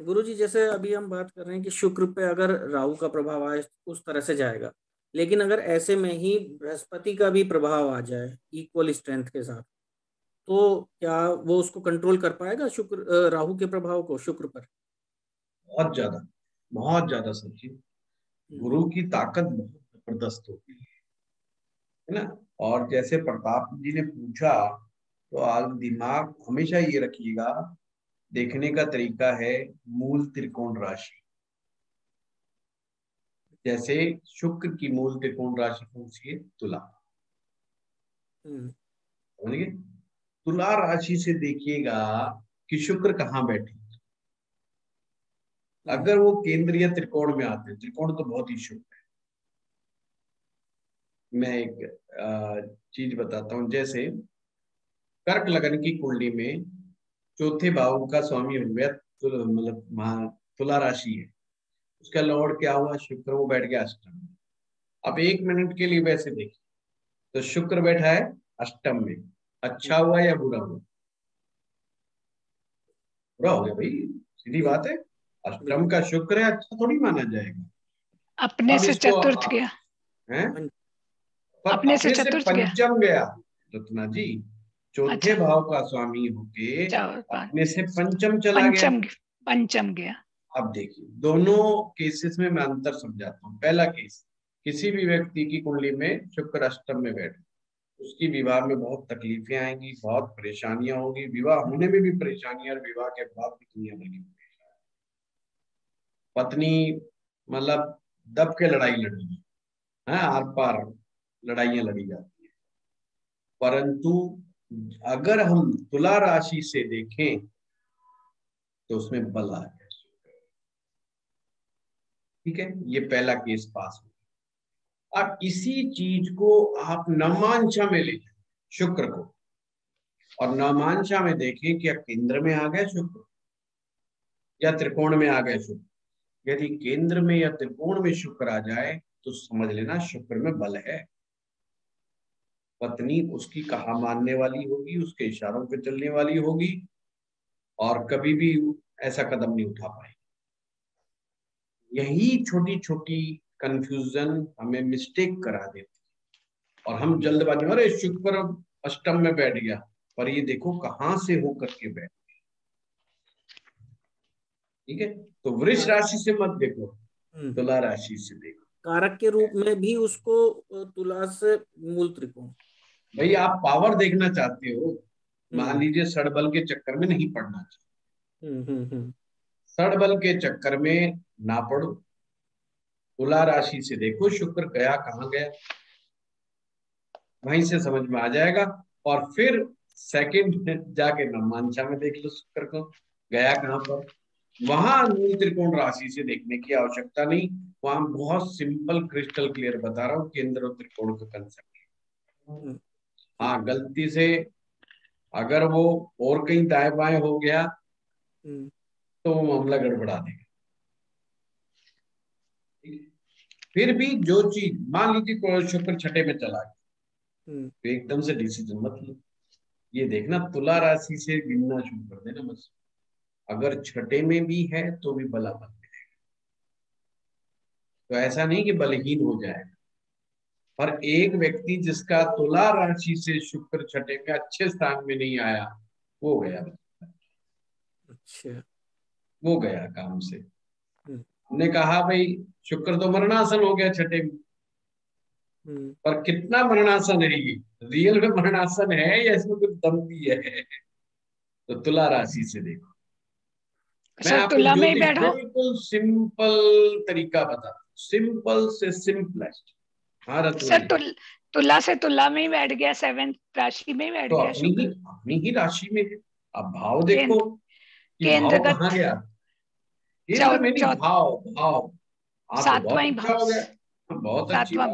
गुरुजी, जैसे अभी हम बात कर रहे हैं कि शुक्र पे अगर राहु का प्रभाव आए उस तरह से जाएगा, लेकिन अगर ऐसे में ही बृहस्पति का भी प्रभाव आ जाए इक्वल स्ट्रेंथ के साथ, तो क्या वो उसको कंट्रोल कर पाएगा शुक्र, राहु के प्रभाव को शुक्र पर? बहुत ज्यादा समझिए, गुरु की ताकत बहुत जबरदस्त होती है ना। और जैसे प्रताप जी ने पूछा, तो आज दिमाग हमेशा ये रखिएगा, देखने का तरीका है मूल त्रिकोण राशि। जैसे शुक्र की मूल त्रिकोण राशि कौन सी है? तुला। समझिए, तुला राशि से देखिएगा कि शुक्र कहाँ बैठे। अगर वो केंद्रीय त्रिकोण में आते हैं, त्रिकोण तो बहुत ही शुभ है। मैं एक चीज बताता हूं, जैसे कर्क लगन की कुंडली में चौथे भाव का स्वामी हो गया, मतलब महा तुला राशि है, उसका लॉर्ड क्या हुआ? शुक्र। वो बैठ गया अष्टम में। अब 1 मिनट के लिए वैसे देखिए तो शुक्र बैठा है अष्टम में, अच्छा हुआ या बुरा हुआ? बुरा हो गया भाई, सीधी बात है। अष्टम का शुक्र है, अच्छा थोड़ी माना जाएगा। अपने से चतुर्थ गया, अपने से चतुर्थ पंचम गया रत्ना जी, चौथे भाव का स्वामी होके अपने से पंचम चला गया, पंचम गया। अब देखिए दोनों केसेस में मैं अंतर समझाता हूँ। पहला केस, किसी भी व्यक्ति की कुंडली में शुक्र अष्टम में बैठे, उसकी विवाह में बहुत तकलीफें आएंगी, बहुत परेशानियां होगी, विवाह होने में भी परेशानियां और विवाह के बाद भी दुनिया में परेशानियां, पत्नी मतलब दब के लड़ाई लड़ेगी, हाँ आर पार लड़ाइयां लड़ी जाती है। परंतु अगर हम तुला राशि से देखें तो उसमें बल आ गया। ठीक है, ये पहला केस पास हो। अब इसी चीज को आप नामांशा में ले जाए शुक्र को, और नामांशा में देखें क्या केंद्र में आ गए शुक्र या त्रिकोण में आ गए शुक्र। यदि केंद्र में या त्रिकोण में शुक्र आ जाए तो समझ लेना शुक्र में बल है। पत्नी उसकी कहा मानने वाली होगी, उसके इशारों पर चलने वाली होगी और कभी भी ऐसा कदम नहीं उठा पाएगी। यही छोटी छोटी कंफ्यूजन हमें मिस्टेक करा देती है और हम जल्दबाजी में अरे शुक्र अष्टम में बैठ गया, पर ये देखो कहाँ से होकर के बैठ गया। ठीक है, तो वृष राशि से मत देखो, तुला राशि से देखो। कारक के रूप में भी उसको तुला से मूल त्रिकोण। भाई आप पावर देखना चाहते हो, मान लीजिए सड़बल के चक्कर में नहीं पढ़ना चाहिए, सड़बल के चक्कर में ना पढ़ो, तुला राशि से देखो शुक्र गया कहाँ गया, वहीं से समझ में आ जाएगा। और फिर सेकंड जाके नवमांशा में देख लो शुक्र को गया कहाँ पर, वहां मूल त्रिकोण राशि से देखने की आवश्यकता नहीं, वहां बहुत सिंपल क्रिस्टल क्लियर बता रहा हूँ केंद्र और त्रिकोण का कंसेप्ट। हाँ, गलती से अगर वो और कहीं दाएं बाएं हो गया तो वो मामला गड़बड़ा देगा। फिर भी जो चीज मान लीजिए शुक्र छठे में चला गया तो एकदम से डिसीजन मत लो, ये देखना तुला राशि से गिनना शुरू कर देना बस। अगर छठे में भी है तो भी बला बन जाएगा, तो ऐसा नहीं कि बलहीन हो जाएगा। पर एक व्यक्ति जिसका तुला राशि से शुक्र छठे में अच्छे स्थान में नहीं आया, वो गया, अच्छा वो गया काम से। हमने कहा भाई शुक्र तो मरणासन हो गया छठे में, पर कितना मरणासन है ये, रियल में मरणासन है या इसमें कुछ दम भी है, तो तुला राशि से देखो। मैं तुला में बैठा, बिल्कुल सिंपल तरीका बता, सिंपल से सिंपलेस्ट। सर तुला से तुला में ही बैठ गया, सेवेंथ राशि में बैठ गया, अपनी ही राशि में। अब भाव देखो केंद्र का कहाँ गया, भाव भाव सातवां भाव हो गया, बहुत अच्छी बात।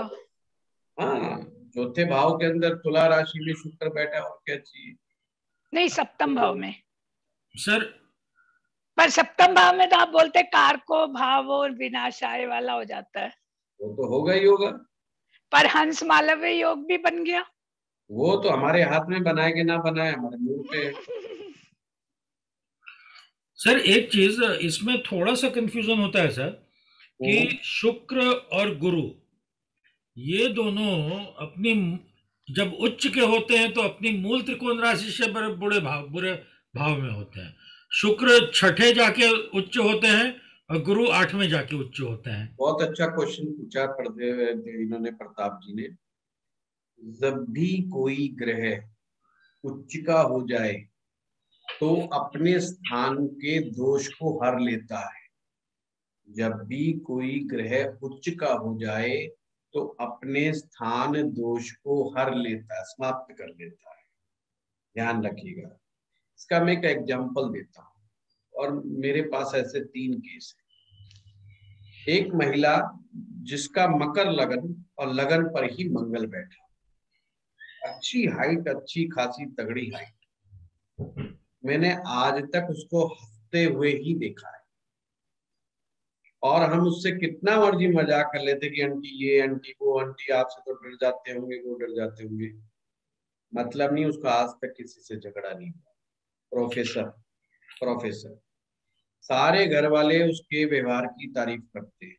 हाँ, चौथे भाव के अंदर तुला राशि में शुक्र बैठा, और क्या चाहिए? नहीं, सप्तम भाव में सर, पर सप्तम भाव में तो आप बोलते कारको भाव और विनाशाय वाला हो जाता है, वो तो होगा ही होगा। पर हंस मालव योग भी बन गया, वो तो हमारे हाथ में बनाए कि ना बनाए, हमारे मुंह पे। सर एक चीज इसमें थोड़ा सा कंफ्यूजन होता है सर, कि शुक्र और गुरु ये दोनों अपनी जब उच्च के होते हैं तो अपनी मूल त्रिकोण राशि से बुरे भाव में होते हैं, शुक्र छठे जाके उच्च होते हैं और गुरु आठवें जाके उच्च होते हैं। बहुत अच्छा क्वेश्चन पूछा इन्होंने, प्रताप जी ने। जब भी कोई ग्रह उच्च का हो जाए तो अपने स्थान के दोष को हर लेता है। जब भी कोई ग्रह उच्च का हो जाए तो अपने स्थान दोष को हर लेता, समाप्त कर लेता है, ध्यान रखिएगा। इसका मैं एक एग्जांपल देता हूँ, और मेरे पास ऐसे 3 केस है। एक महिला जिसका मकर लगन और लगन पर ही मंगल बैठा, अच्छी हाइट, अच्छी खासी तगड़ी हाइट, मैंने आज तक उसको हंसते हुए ही देखा है। और हम उससे कितना मर्जी मजाक कर लेते कि आंटी ये, आंटी वो, आंटी आपसे तो डर जाते होंगे, वो डर जाते होंगे, मतलब नहीं, उसका आज तक किसी से झगड़ा नहीं हुआ। प्रोफेसर, सारे घर वाले उसके व्यवहार की तारीफ करते हैं,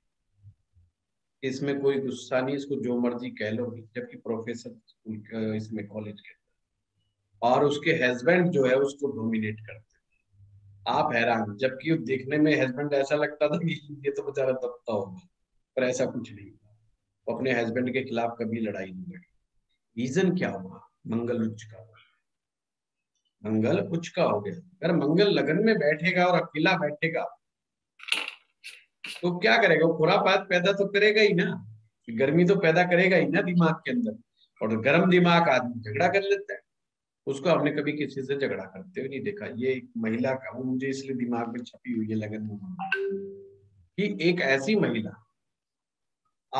इसमें कोई गुस्सा नहीं, इसको जो मर्जी कह लो, जबकि प्रोफेसर इसमें कॉलेज के। और उसके हस्बैंड जो है उसको डोमिनेट करते, आप हैरान, जबकि देखने में हस्बैंड ऐसा लगता था कि ये तो बेचारा दबता होगा, पर ऐसा कुछ नहीं। अपने हस्बैंड के खिलाफ कभी लड़ाई नहीं लड़ी। रीजन क्या हुआ? मंगल उच्च का हुआ, मंगल उच्च का हो गया। अगर मंगल लगन में बैठेगा और अकेला बैठेगा तो क्या करेगा? वो खुरापात पैदा तो करेगा ही ना, गर्मी तो पैदा करेगा ही ना दिमाग के अंदर। और गर्म दिमाग आदमी झगड़ा कर लेता है, उसको हमने कभी किसी से झगड़ा करते हुए नहीं देखा। ये एक महिला का, वो मुझे इसलिए दिमाग में छपी हुई है लगन कि एक ऐसी महिला,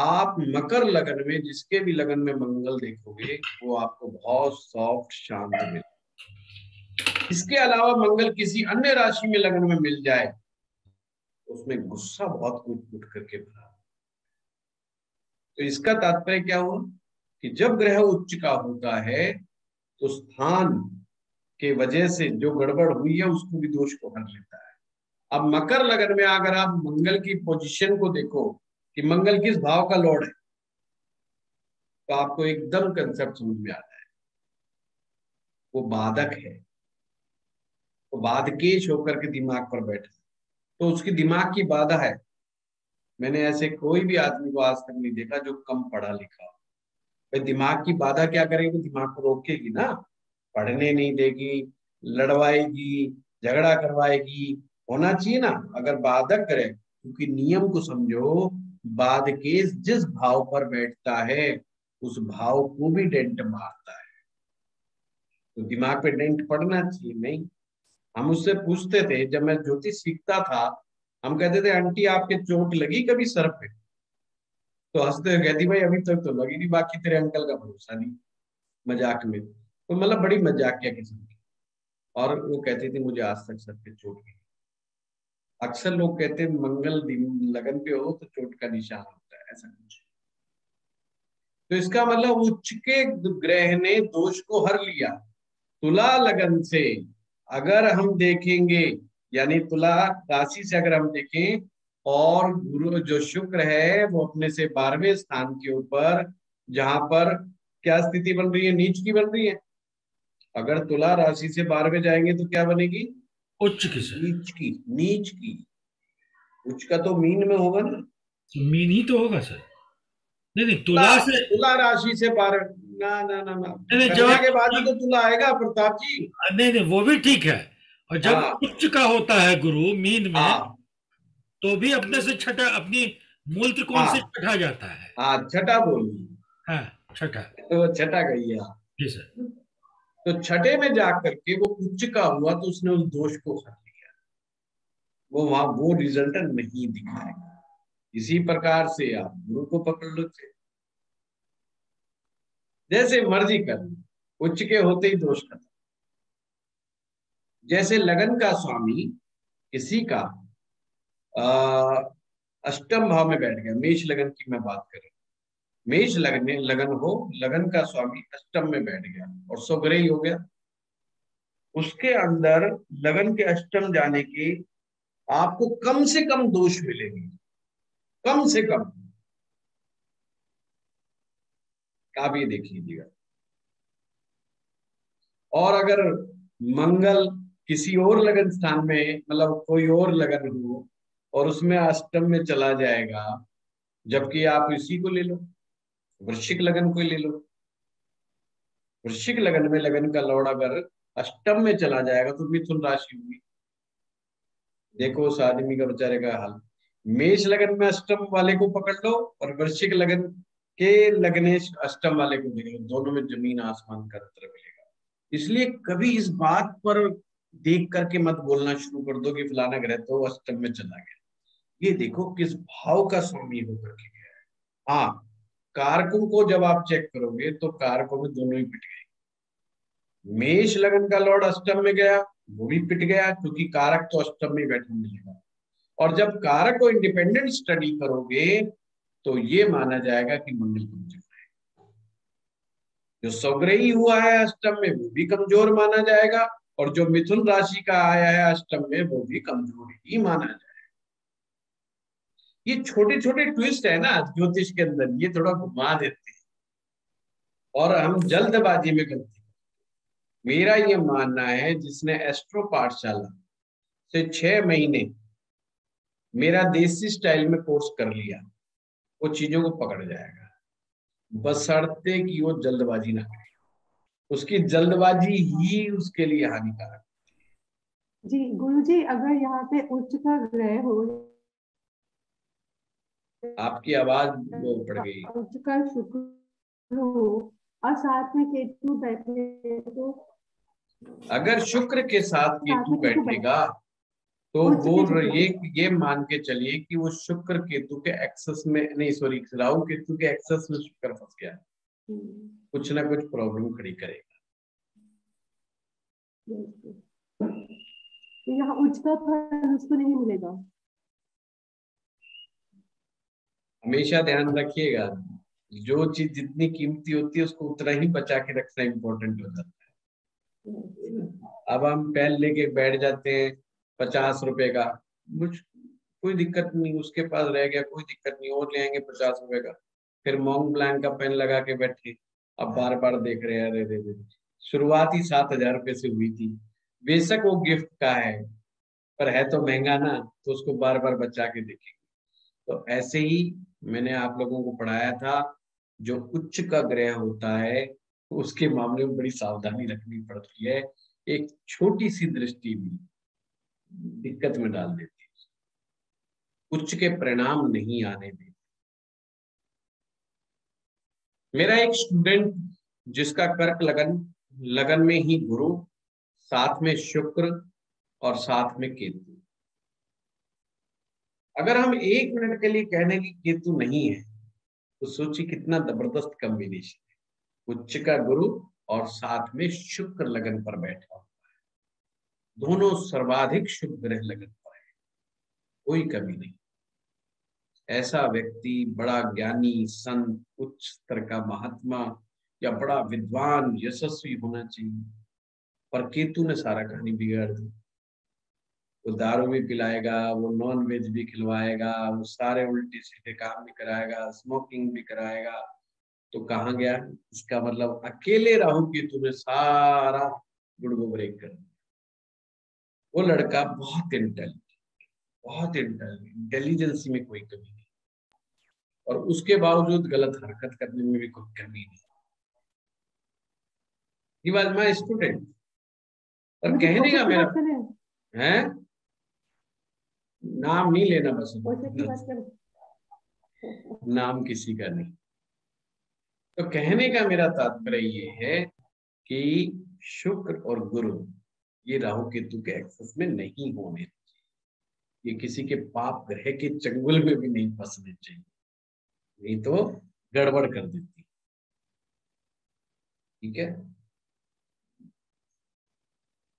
आप मकर लगन में जिसके भी लगन में मंगल देखोगे वो आपको बहुत सॉफ्ट शांत मिले। इसके अलावा मंगल किसी अन्य राशि में लगन में मिल जाए, उसमें गुस्सा बहुत कूट कूट करके भरा, तो इसका तात्पर्य क्या हुआ कि जब ग्रह उच्च का होता है तो स्थान के वजह से जो गड़बड़ हुई है उसको भी दोष को हर लेता है। अब मकर लगन में अगर आप मंगल की पोजीशन को देखो कि मंगल किस भाव का लॉर्ड है तो आपको एकदम कंसेप्ट समझ में आता है, वो बाधक है, वो बाधकेश होकर के दिमाग पर बैठा तो उसकी दिमाग की बाधा है। मैंने ऐसे कोई भी आदमी को आज तक नहीं देखा जो कम पढ़ा लिखा हो। भाई दिमाग की बाधा क्या करेगी, दिमाग को रोकेगी ना, पढ़ने नहीं देगी, लड़वाएगी, झगड़ा करवाएगी। होना चाहिए ना अगर बाधक करे, क्योंकि नियम को समझो, बाधकेश जिस भाव पर बैठता है उस भाव को भी डेंट मारता है। तो दिमाग पे डेंट पड़ना चाहिए नहीं। हम उससे पूछते थे, जब मैं ज्योतिष सीखता था हम कहते थे आंटी आपके चोट लगी कभी सर पे, तो हंसते हुए कहती भाई अभी तक तो लगी नहीं, बाकी तेरे अंकल का भरोसा नहीं, मजाक में, तो मतलब बड़ी मजाकिया किस्म की। और वो कहती थी मुझे आज तक सर पे चोट नहीं। अक्सर लोग कहते हैं मंगल लगन पे हो तो चोट का निशान होता है, ऐसा कुछ। तो इसका मतलब उच्च के ग्रह ने दोष को हर लिया। तुला लगन से अगर हम देखेंगे, यानी तुला राशि से अगर हम देखें, और गुरु जो शुक्र है वो अपने से 12वें स्थान के ऊपर, जहां पर क्या स्थिति बन रही है, नीच की बन रही है। अगर तुला राशि से 12वें जाएंगे तो क्या बनेगी, उच्च की, नीच की, नीच की। उच्च का तो मीन में होगा ना, मीन ही तो होगा सर। नहीं तुला राशि से 12 ना ना ना ना नहीं, जवाब के बाद ही तो तुला आएगा प्रताप जी। नहीं वो भी ठीक है। और जब उच्च का होता है गुरु मीन में तो भी अपने से छठा, अपनी मूल त्रिकोण से छठा जाता है। छठा बोली, छठा, तो छठा गई है जी सर। तो छठे में जाकर के वो उच्च का हुआ तो उसने उस दोष को हर लिया, वो वहां वो रिजल्ट नहीं दिखाएगा। इसी प्रकार से आप गुरु को पकड़ लो, जैसे मर्जी कर, उच्च के होते ही दोष खत्म। जैसे लगन का स्वामी किसी का अष्टम भाव में बैठ गया, मेष लगन की मैं बात करूं, मेष लगन हो, लगन का स्वामी अष्टम में बैठ गया और स्वग्रही हो गया, उसके अंदर लगन के अष्टम जाने के आपको कम से कम दोष मिलेंगे, कम से कम। आप ये देख लीजिएगा। और अगर मंगल किसी और लगन स्थान में, मतलब कोई और लगन हो और उसमें अष्टम में चला जाएगा, जबकि आप इसी को ले लो, वृश्चिक लगन को ले लो, वृश्चिक लगन में लगन का लॉर्ड अगर अष्टम में चला जाएगा तो मिथुन राशि होगी। देखो उस आदमी का बेचारे का हाल। मेष लगन में अष्टम वाले को पकड़ लो और वृश्चिक लगन के लगनेश अष्टम वाले को पकड़ लो, दोनों में जमीन आसमान का अंतर मिलेगा। इसलिए कभी इस बात पर देख करके मत बोलना शुरू कर दो कि फलाना ग्रह तो अष्टम में चला गया। ये देखो किस भाव का स्वामी होकर के गया है। हाँ, कारकों को जब आप चेक करोगे तो कारकों में दोनों ही पिट गए। मेष लगन का लॉर्ड अष्टम में गया, वो भी पिट गया, क्योंकि कारक तो अष्टम में बैठा मिलेगा। और जब कारक को इंडिपेंडेंट स्टडी करोगे तो ये माना जाएगा कि मंगल कमजोर है। जो स्वग्रही हुआ है अष्टम में वो भी कमजोर माना जाएगा, और जो मिथुन राशि का आया है अष्टम में वो भी कमजोर ही माना जाएगा। ये छोटे छोटे ट्विस्ट है ना ज्योतिष के अंदर, ये थोड़ा घुमा देते हैं और हम जल्दबाजी में करते हैं। मेरा ये मानना है जिसने एस्ट्रो पाठशाला से 6 महीने मेरा देसी स्टाइल में कोर्स कर लिया वो चीजों को पकड़ जाएगा, बशर्ते कि वो जल्दबाजी ना करे। उसकी जल्दबाजी ही उसके लिए हानिकारक है। जी गुरु जी, अगर यहाँ पे उच्च का ग्रह हो, आपकी आवाज पड़ गई, उच्च का शुक्र हो और साथ में केतु बैठे तो, अगर शुक्र के साथ केतु बैठेगा तो वो ये मान के चलिए कि वो शुक्र केतु के एक्सेस में, नहीं सॉरी राहु केतु के एक्सेस में शुक्र फंस गया है, कुछ ना कुछ प्रॉब्लम खड़ी करेगा। यहाँ उच्च का फल उसको नहीं मिलेगा। हमेशा ध्यान रखिएगा जो चीज जितनी कीमती होती है उसको उतना ही बचा के रखना इम्पोर्टेंट हो जाता है। अब हम पेन लेके बैठ जाते हैं 50 रुपए का, मुझ कोई दिक्कत नहीं, उसके पास रह गया कोई दिक्कत नहीं, और ले आएंगे 50 रुपए का। फिर मॉन्ट ब्लैंक का पेन लगा के बैठे, अब बार बार देख रहे हैं, अरे शुरुआत ही 7,000 रुपये से हुई थी। बेशक वो गिफ्ट का है पर है तो महंगा ना, तो उसको बार बार बचा के देखेंगे। तो ऐसे ही मैंने आप लोगों को पढ़ाया था, जो उच्च का ग्रह होता है उसके मामले में बड़ी सावधानी रखनी पड़ती है, एक छोटी सी दृष्टि भी दिक्कत में डाल देती है, उच्च के परिणाम नहीं आने देती। मेरा एक स्टूडेंट जिसका कर्क लगन में ही गुरु, साथ में शुक्र और साथ में केतु, अगर हम एक मिनट के लिए कहने की केतु नहीं है तो सोचिए कितना जबरदस्त कॉम्बिनेशन है। उच्च का गुरु और साथ में शुक्र लगन पर बैठा हुआ है, दोनों सर्वाधिक शुभ ग्रह लगन पर है, कोई कमी नहीं। ऐसा व्यक्ति बड़ा ज्ञानी, संत, उच्च स्तर का महात्मा या बड़ा विद्वान, यशस्वी होना चाहिए, पर केतु ने सारा कहानी बिगाड़ दी। वो दारू भी पिलाएगा, वो नॉन वेज भी खिलवाएगा, वो सारे उल्टे सीधे काम भी कराएगा, स्मोकिंग भी कराएगा, तो कहाँ गया? इसका मतलब अकेले राहु केतु ने सारा गुड़गो ब्रेक कर दिया। वो लड़का बहुत इंटेलिजेंट, इंटेलिजेंसी में कोई कमी नहीं, और उसके बावजूद गलत हरकत करने में भी कोई कमी नहीं। ये बात मैं स्टूडेंट और कहने का मेरा है, नाम नहीं लेना, बस नाम किसी का नहीं। तो कहने का मेरा तात्पर्य ये है कि शुक्र और गुरु ये राहु केतु के एक्सेस में नहीं होने चाहिए, ये किसी के पाप ग्रह के चंगुल में भी नहीं फंसने चाहिए, नहीं तो गड़बड़ कर देती। ठीक है,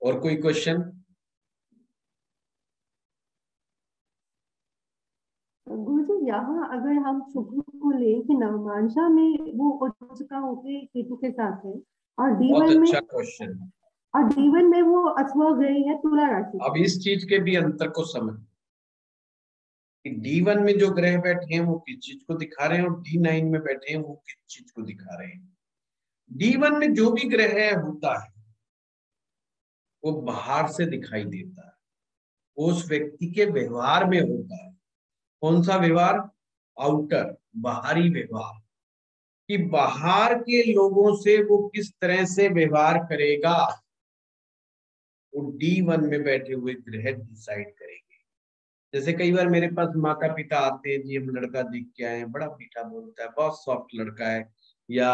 और कोई क्वेश्चन? गुरुजी, यहाँ अगर हम शुक्र को ले कि नवमांशा में वो उच्च का होके केतु के साथ है, और डीवन में वो अश्व ग्रह है तुला राशि। अब इस चीज के भी अंतर को समझ, D1 में जो ग्रह बैठे हैं वो किस चीज को दिखा रहे हैं, और D9 में बैठे हैं वो किस चीज को दिखा रहे हैं। D1 में जो भी ग्रह होता है वो बाहर से दिखाई देता है, उस व्यक्ति के व्यवहार में होता है। कौन सा व्यवहार? आउटर, बाहरी व्यवहार, कि बाहर के लोगों से वो किस तरह से व्यवहार करेगा वो D1 में बैठे हुए ग्रह डिसाइड करेंगे। जैसे कई बार मेरे पास माता पिता आते हैं, जी हम लड़का देख के आए हैं, बड़ा मीठा बोलता है, बहुत सॉफ्ट लड़का है, या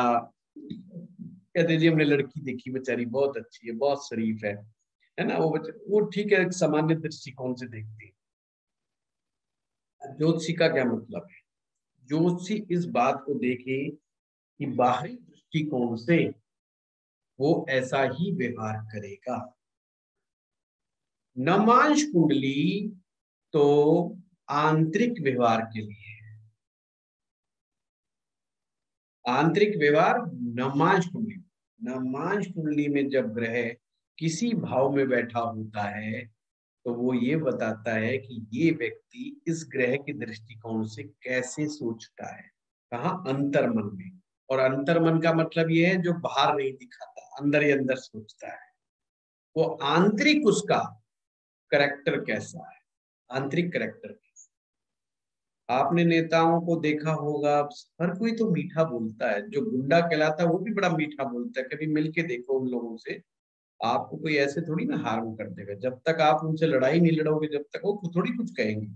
कहते जी हमने लड़की देखी बेचारी बहुत अच्छी है, बहुत शरीफ है ना, वो ठीक है, सामान्य दृष्टिकोण से देखती है। ज्योतिषी का क्या मतलब है? ज्योतिषी इस बात को देखे कि बाहरी दृष्टिकोण से वो ऐसा ही व्यवहार करेगा। नवमांश कुंडली तो आंतरिक व्यवहार के लिए है, आंतरिक व्यवहार नवमांश कुंडली। नवमांश कुंडली में जब ग्रह किसी भाव में बैठा होता है तो वो ये बताता है कि ये व्यक्ति इस ग्रह के दृष्टिकोण से कैसे सोचता है, कहाँ? अंतर्मन में। और अंतर्मन का मतलब ये है जो बाहर नहीं दिखाता, अंदर ही अंदर सोचता है। वो आंतरिक उसका करैक्टर कैसा है, आंतरिक करैक्टर कैसा। आपने नेताओं को देखा होगा, हर कोई तो मीठा बोलता है, जो गुंडा कहलाता है वो भी बड़ा मीठा बोलता है। कभी मिल के देखो उन लोगों से, आपको कोई ऐसे थोड़ी ना हार्म कर देगा। जब तक आप उनसे लड़ाई नहीं लड़ोगे जब तक वो थोड़ी कुछ कहेंगे,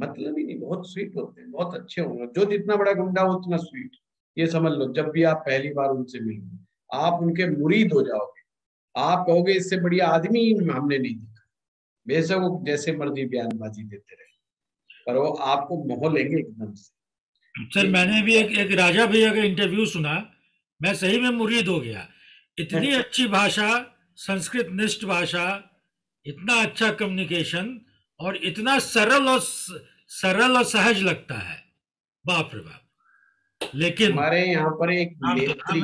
मतलब ही नहीं। बहुत स्वीट होते हैं, बहुत अच्छे होंगे, जो जितना बड़ा गुंडा हो उतना स्वीट, ये समझ लो। जब भी आप पहली बार उनसे मिलोगे आप उनके मुरीद हो जाओगे, आप कहोगे इससे बढ़िया आदमी हमने नहीं देखा। बेशक वो जैसे मर्जी बयानबाजी देते रहे पर वो आपको मोह लेंगे एकदम से। सर मैंने भी एक राजा भैया का इंटरव्यू सुना, मैं सही में मुरीद हो गया। इतनी अच्छी भाषा, संस्कृत निष्ठ भाषा, इतना अच्छा कम्युनिकेशन, और इतना सरल और सहज लगता है, बाप रे बाप। लेकिन हमारे यहाँ पर एक नेत्री,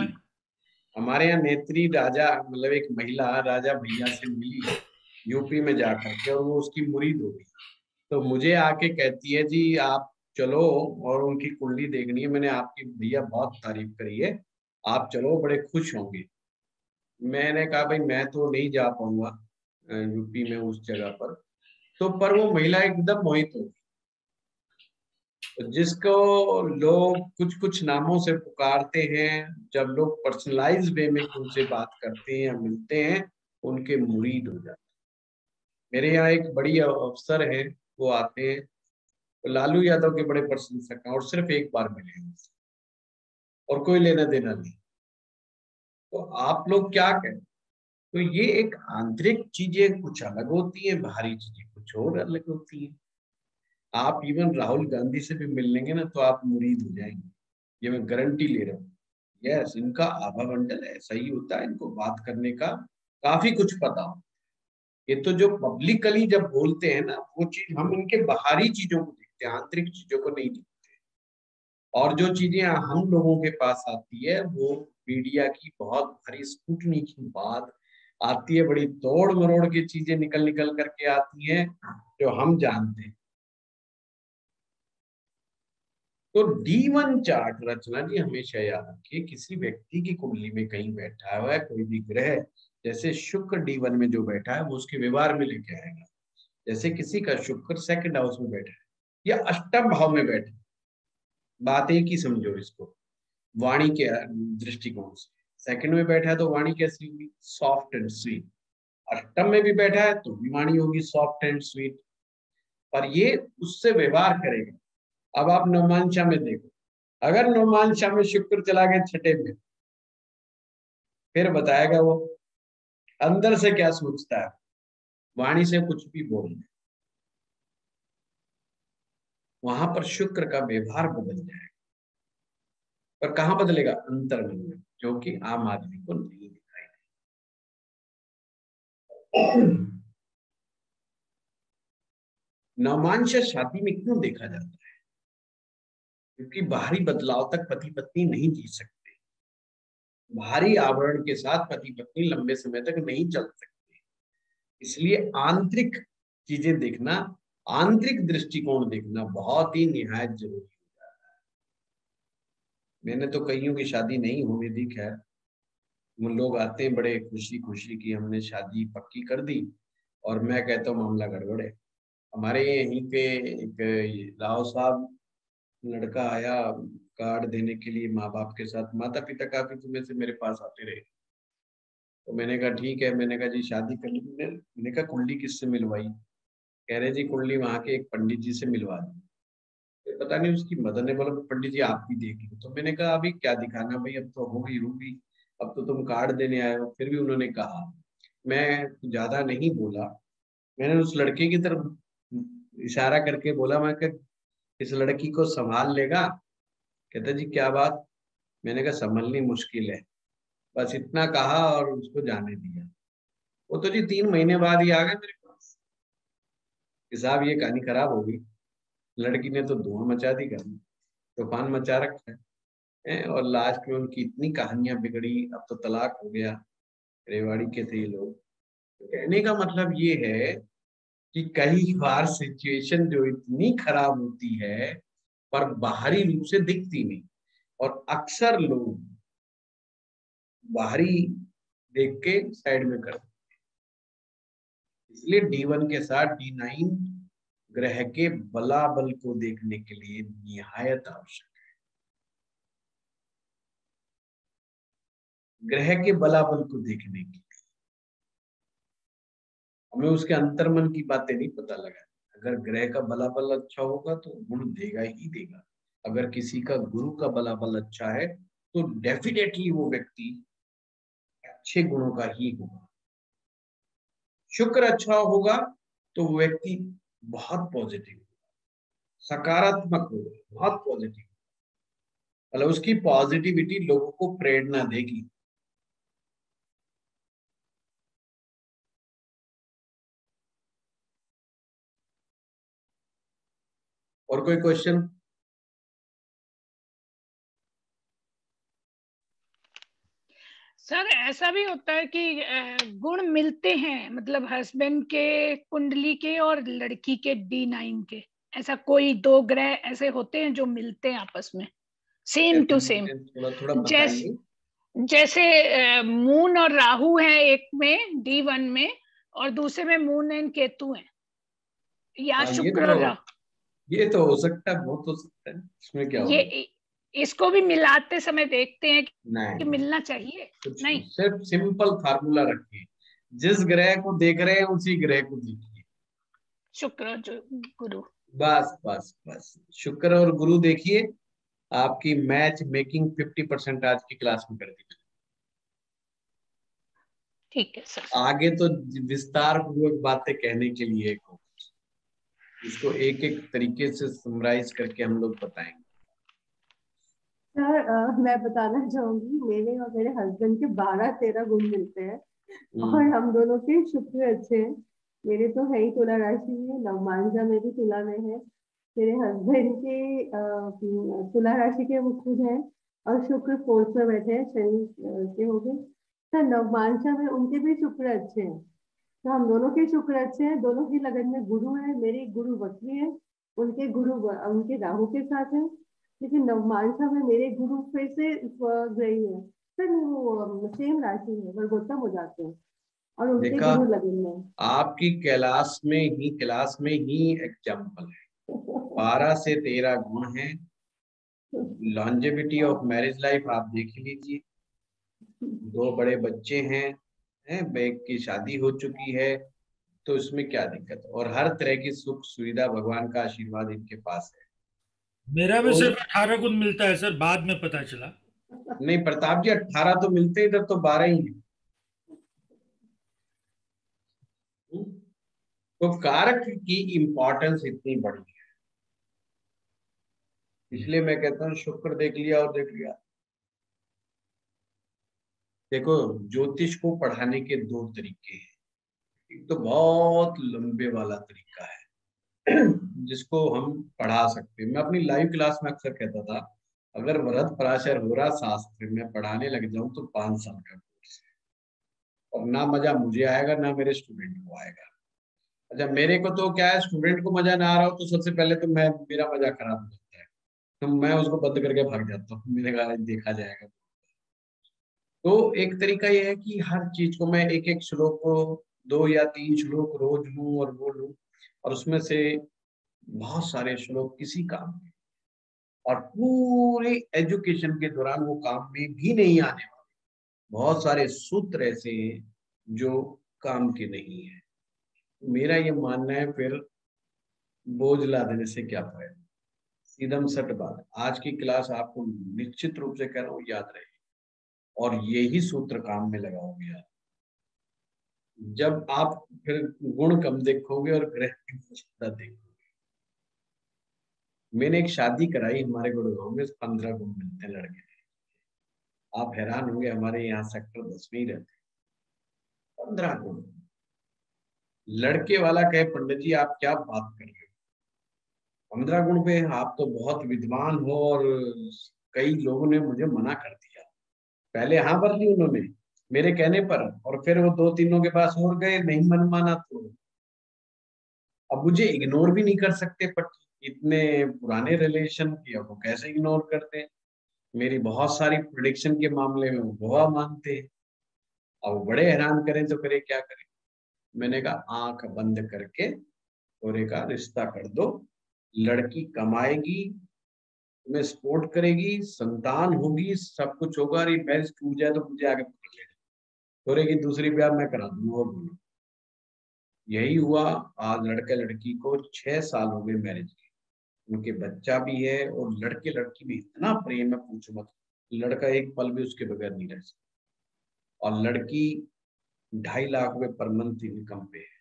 हमारे यहाँ नेत्री राजा मतलब एक महिला राजा भैया से मिली यूपी में जाकर के और वो उसकी मुरीद हो गई। तो मुझे आके कहती है जी आप चलो और उनकी कुंडली देखनी है, मैंने आपकी भैया बहुत तारीफ करी है, आप चलो बड़े खुश होंगे। मैंने कहा भाई मैं तो नहीं जा पाऊंगा यूपी में उस जगह पर। तो पर वो महिला एकदम मोहित हो गई, जिसको लोग कुछ कुछ नामों से पुकारते हैं, जब लोग पर्सनलाइज वे में उनसे बात करते हैं या मिलते हैं उनके मुरीद हो जाते। मेरे यहाँ एक बड़ी अफसर है, वो आते हैं तो लालू यादव के बड़े प्रशंसक हैं और सिर्फ एक बार मिले हैं और कोई लेना देना नहीं। तो आप लोग क्या कहें, तो ये एक आंतरिक चीजें कुछ अलग होती हैं, बाहरी चीजें कुछ और अलग होती हैं। आप इवन राहुल गांधी से भी मिल लेंगे ना तो आप मुरीद हो जाएंगे, ये मैं गारंटी ले रहा हूँ। यस, इनका आभा मंडल ऐसा ही होता है, इनको बात करने का काफी कुछ पता हो। ये तो जो पब्लिकली जब बोलते हैं ना वो चीज, हम इनके बाहरी चीजों को देखते हैं, आंतरिक चीजों को नहीं देखते। और जो चीजें हम लोगों के पास आती है वो मीडिया की बहुत भारी स्कूटनी की बात आती है, बड़ी तोड़ मरोड़ की चीजें निकल निकल करके आती हैं जो हम जानते हैं। तो D1 चार्ट रचना जी हमेशा याद रखिए, किसी व्यक्ति की कुंडली में कहीं बैठा हुआ है कोई भी ग्रह, जैसे शुक्र D1 में जो बैठा है वो उसके व्यवहार में लेके आएगा। जैसे किसी का शुक्र सेकंड हाउस में बैठा है या अष्टम भाव में बैठा है, बात एक ही समझो इसको वाणी के दृष्टिकोण से। सेकंड में बैठा है तो वाणी कैसी होगी, सॉफ्ट एंड स्वीट। अष्टम में भी बैठा है तो भी वाणी होगी सॉफ्ट एंड स्वीट, पर ये उससे व्यवहार करेगा। अब आप नवमांशा में देखो, अगर नवमांशा में शुक्र चला गया छठे में, फिर बताएगा वो अंदर से क्या सोचता है, वाणी से कुछ भी बोल दे, वहां पर शुक्र का व्यवहार बदल जाएगा। पर कहाँ बदलेगा, अंतर्मन में, जो कि आम आदमी को नहीं दिखाई देता। नवमांश शादी में क्यों देखा जाता है, क्योंकि बाहरी बदलाव तक पति पत्नी नहीं जी सकते, भारी आवरण के साथ पति पत्नी लंबे समय तक नहीं चल सकते। इसलिए आंतरिक चीजें देखना, आंतरिक दृष्टिकोण देखना बहुत ही निहायत जरूरी हो जाता है। मैंने तो कईयों की शादी नहीं होने दी, खैर वो लोग आते हैं बड़े खुशी खुशी की हमने शादी पक्की कर दी, और मैं कहता हूँ मामला गड़बड़ है। हमारे यहीं पे एक राव साहब लड़का आया कार्ड देने के लिए माँ बाप के साथ, माता पिता काफी समय से मेरे पास आते रहे। तो मैंने कहा ठीक है, मैंने कहा जी शादी कर ली, मैंने कहा कुंडली किससे मिलवाई, कह रहे जी कुंडली वहाँ के एक पंडित जी से मिलवा दी। तो पता नहीं उसकी मदर ने बोला पंडित जी आप भी देख लो। तो मैंने कहा अभी क्या दिखाना भाई, अब तो होगी, अब तो तुम कार्ड देने आए हो। फिर भी उन्होंने कहा, मैं ज्यादा नहीं बोला, मैंने उस लड़के की तरफ इशारा करके बोला मैं इस लड़की को संभाल लेगा। कहता जी क्या बात, मैंने कहा संभलनी मुश्किल है, बस इतना कहा और उसको जाने दिया। वो तो जी 3 महीने बाद ही आ गए मेरे पास कि साहब ये कहानी खराब हो गई, लड़की ने तो धुआं मचा दी, कहानी तूफान मचा रखा है। और लास्ट में उनकी इतनी कहानियां बिगड़ी, अब तो तलाक हो गया। रेवाड़ी के थे ये लोग। तो कहने का मतलब ये है कि कई बार सिचुएशन जो इतनी खराब होती है पर बाहरी रूप से दिखती नहीं, और अक्सर लोग बाहरी देख के साइड में करते हैं। इसलिए D1 के साथ D9 ग्रह के बलाबल को देखने के लिए निहायत आवश्यक है। ग्रह के बलाबल को देखने के लिए हमें उसके अंतर्मन की बातें नहीं पता लगा। अगर ग्रह का बलाबल अच्छा होगा तो गुण देगा ही देगा। अगर किसी का गुरु का बलाबल अच्छा है तो डेफिनेटली वो व्यक्ति अच्छे गुणों का ही होगा। शुक्र अच्छा होगा तो वो व्यक्ति बहुत पॉजिटिव होगा, सकारात्मक होगा, बहुत पॉजिटिव होगा, मतलब उसकी पॉजिटिविटी लोगों को प्रेरणा देगी। और कोई क्वेश्चन? सर ऐसा भी होता है कि गुण मिलते हैं, मतलब हस्बैंड के कुंडली के और लड़की के D9 के, ऐसा कोई दो ग्रह ऐसे होते हैं जो मिलते हैं आपस में सेम टू सेम? जैसे मून और राहु है एक में D1 में और दूसरे में मून एंड केतु है, या शुक्र और राहु। ये तो हो सकता है, बहुत हो सकता है, इसमें क्या ये इसको भी मिलाते समय देखते हैं कि मिलना चाहिए? नहीं, सिर्फ सिंपल फार्मूला रखिए, जिस ग्रह को देख रहे हैं उसी ग्रह को देखिए, शुक्र जो गुरु, बस बस बस शुक्र और गुरु देखिए, आपकी मैच मेकिंग 50% आज की क्लास में कर दी। ठीक है सर, आगे तो विस्तार पूर्वक बातें कहने के लिए इसको एक एक तरीके से समराइज करके हम लोग बताएंगे। सर मैं बताना चाहूंगी, मेरे और मेरे हस्बैंड के 12-13 गुण मिलते हैं और हम दोनों के शुक्र अच्छे हैं। मेरे तो है ही तुला राशि में, नवमांजा में भी तुला में है, मेरे हस्बैंड के तुला राशि के मुकुट है और शुक्र 4th में बैठे हैं, शनि के हो गए। सर नवमांशा में उनके भी शुक्र अच्छे हैं, तो हम दोनों के शुक्र अच्छे हैं, दोनों की लगन में गुरु है। मेरी गुरु बकरी है, उनके गुरु उनके राहु के साथ है, लेकिन नवमांशा में मेरे गुरु फिर से गई है, सर वो सेम राशि है, वर्गोत्तम हो जाते हैं और उनके गुरु लगन में। आपकी क्लास में ही एग्जाम्पल है, 12 से 13 गुण हैं। लॉन्जेविटी ऑफ मैरिज लाइफ आप देख लीजिए, 2 बड़े बच्चे हैं, बैग की शादी हो चुकी है, तो इसमें क्या दिक्कत? और हर तरह की सुख सुविधा, भगवान का आशीर्वाद इनके पास है। मेरा भी सिर्फ 18 गुण मिलता है सर, बाद में पता चला। नहीं प्रताप जी, 18 तो मिलते, इधर तो 12 ही है। तो कारक की इम्पोर्टेंस इतनी बड़ी है, इसलिए मैं कहता हूँ शुक्र देख लिया और देख लिया। देखो ज्योतिष को पढ़ाने के 2 तरीके हैं, एक तो बहुत लंबे वाला तरीका है जिसको हम पढ़ा सकते हैं। मैं अपनी लाइव क्लास में अक्सर कहता था, अगर वृहद पराशर शास्त्र में पढ़ाने लग जाऊं तो 5 साल का कोर्स है और ना मजा मुझे आएगा ना मेरे स्टूडेंट को आएगा। अच्छा, मेरे को तो क्या है, स्टूडेंट को मजा ना आ रहा हो तो सबसे पहले तो मेरा मजा खराब हो जाता है, तो मैं उसको बंद करके भाग जाता हूँ, मेरे घर देखा जाएगा। तो एक तरीका यह है कि हर चीज को मैं एक श्लोक को 2 या 3 श्लोक रोज लूं और वो लूं, और उसमें से बहुत सारे श्लोक किसी काम में और पूरे एजुकेशन के दौरान वो काम में भी नहीं आने वाले। बहुत सारे सूत्र ऐसे हैं जो काम के नहीं है। मेरा ये मानना है फिर बोझ ला देने से क्या फायदा, सीधम सट बात। आज की क्लास आपको निश्चित रूप से कह रहा हूँ, याद रहे और यही सूत्र काम में लगाओगे आप। जब आप फिर गुण कम देखोगे और ग्रह ज्यादा देखोगे। मैंने एक शादी कराई हमारे गुड़गांव में, 15 गुण मिलते लड़के, आप हैरान होंगे, हमारे यहाँ सेक्टर 10 में ही रहते, 15 गुण। लड़के वाला कहे पंडित जी आप क्या बात कर रहे हो, 15 गुण पे आप तो बहुत विद्वान हो। और कई लोगों ने मुझे मना कर दिया, पहले हाँ भर ली उन्होंने मेरे कहने पर, और फिर वो 2-3 के पास और गए, नहीं मन माना तो अब मुझे इग्नोर भी नहीं कर सकते, पर इतने पुराने रिलेशन की अब वो कैसे इग्नोर करते। मेरी बहुत सारी प्रेडिक्शन के मामले में वो गवाह मानते, अब बड़े हैरान करें तो करे क्या करें। मैंने कहा आंख बंद करके और एक रिश्ता कर दो, लड़की कमाएगी, मैं सपोर्ट करेगी, संतान होगी, सब कुछ होगा, और मैरिज टूट जाए तो मुझे आगे पकड़ लेना, थोड़े की दूसरी ब्याह मैं करा दूंगा। और बोलो यही हुआ, आज लड़के लड़की को 6 साल हो गए मैरिज के, उनके बच्चा भी है, और लड़के लड़की में इतना प्रेम है पूछो मत, लड़का एक पल भी उसके बगैर नहीं रह सकता। और लड़की 2.5 लाख रुपये पर मंथ इनकम पे है,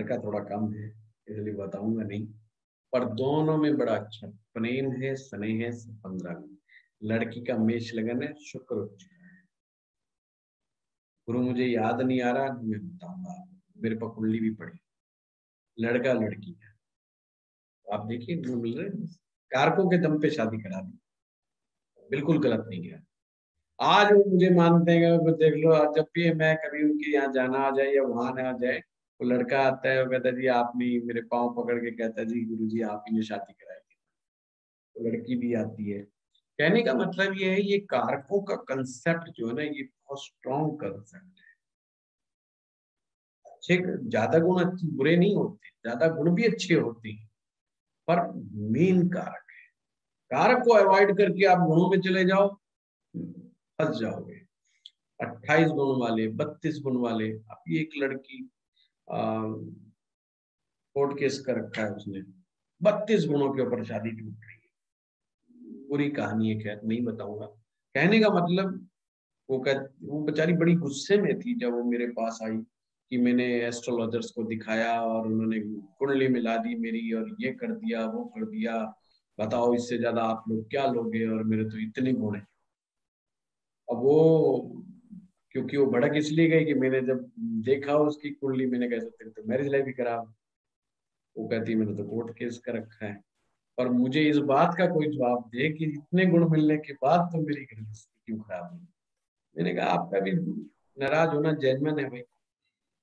लड़का थोड़ा कम है, इसलिए बताऊंगा नहीं, पर दोनों में बड़ा अच्छा प्रेम है, स्नेह है। 15 में लड़की का मेष लगन है, शुक्र उच्च है, गुरु मुझे याद नहीं आ रहा, मैं बताऊंगा, मेरे पर कुंडली भी पड़ी, लड़का लड़की है, आप देखिए मिल रहे कारकों के दम पे शादी करा दी, बिल्कुल गलत नहीं किया। आज वो मुझे मानते हैं कि देख लो, जब भी मैं कभी उनके यहाँ जाना आ जाए या वहां ना आ जाए, वो लड़का आता है वो कहता जी आपने मेरे पाँव पकड़ के कहता जी गुरु जी आप ही ने शादी कराएगी, तो लड़की भी आती है। कहने का मतलब ये है, ये कारकों का कंसेप्ट जो है ना ये बहुत स्ट्रॉन्ग कंसेप्ट है। अच्छे ज्यादा गुण बुरे नहीं होते, ज्यादा गुण भी अच्छे होते हैं, पर मेन कारक है। कारक को अवॉइड करके आप गुणों में चले जाओ फंस जाओगे। 28 गुण वाले, 32 गुण वाले। अभी एक लड़की कोर्ट केस कर रखा है उसने, 32 गुणों के ऊपर शादी टूट रही है। पूरी कहानी है, खैर नहीं बताऊंगा। कहने का मतलब वो बेचारी बड़ी गुस्से में थी जब वो मेरे पास आई कि मैंने एस्ट्रोलॉजर्स को दिखाया और उन्होंने कुंडली मिला दी मेरी और ये कर दिया वो कर दिया, बताओ इससे ज्यादा आप लोग क्या लोगे, और मेरे तो इतने गुण है। अब वो क्योंकि वो भड़क इसलिए गई कि मैंने जब देखा उसकी कुंडली मैंने कह सकते तो मैरिज लाइफ भी खराब। वो कहती मैंने तो कोर्ट केस कर रखा है, पर मुझे इस बात का कोई जवाब दे कि इतने गुण मिलने के बाद तो मेरी गृहस्थी क्यों खराब हुई। मैंने कहा आपका भी नाराज होना जेन्युइन है भाई,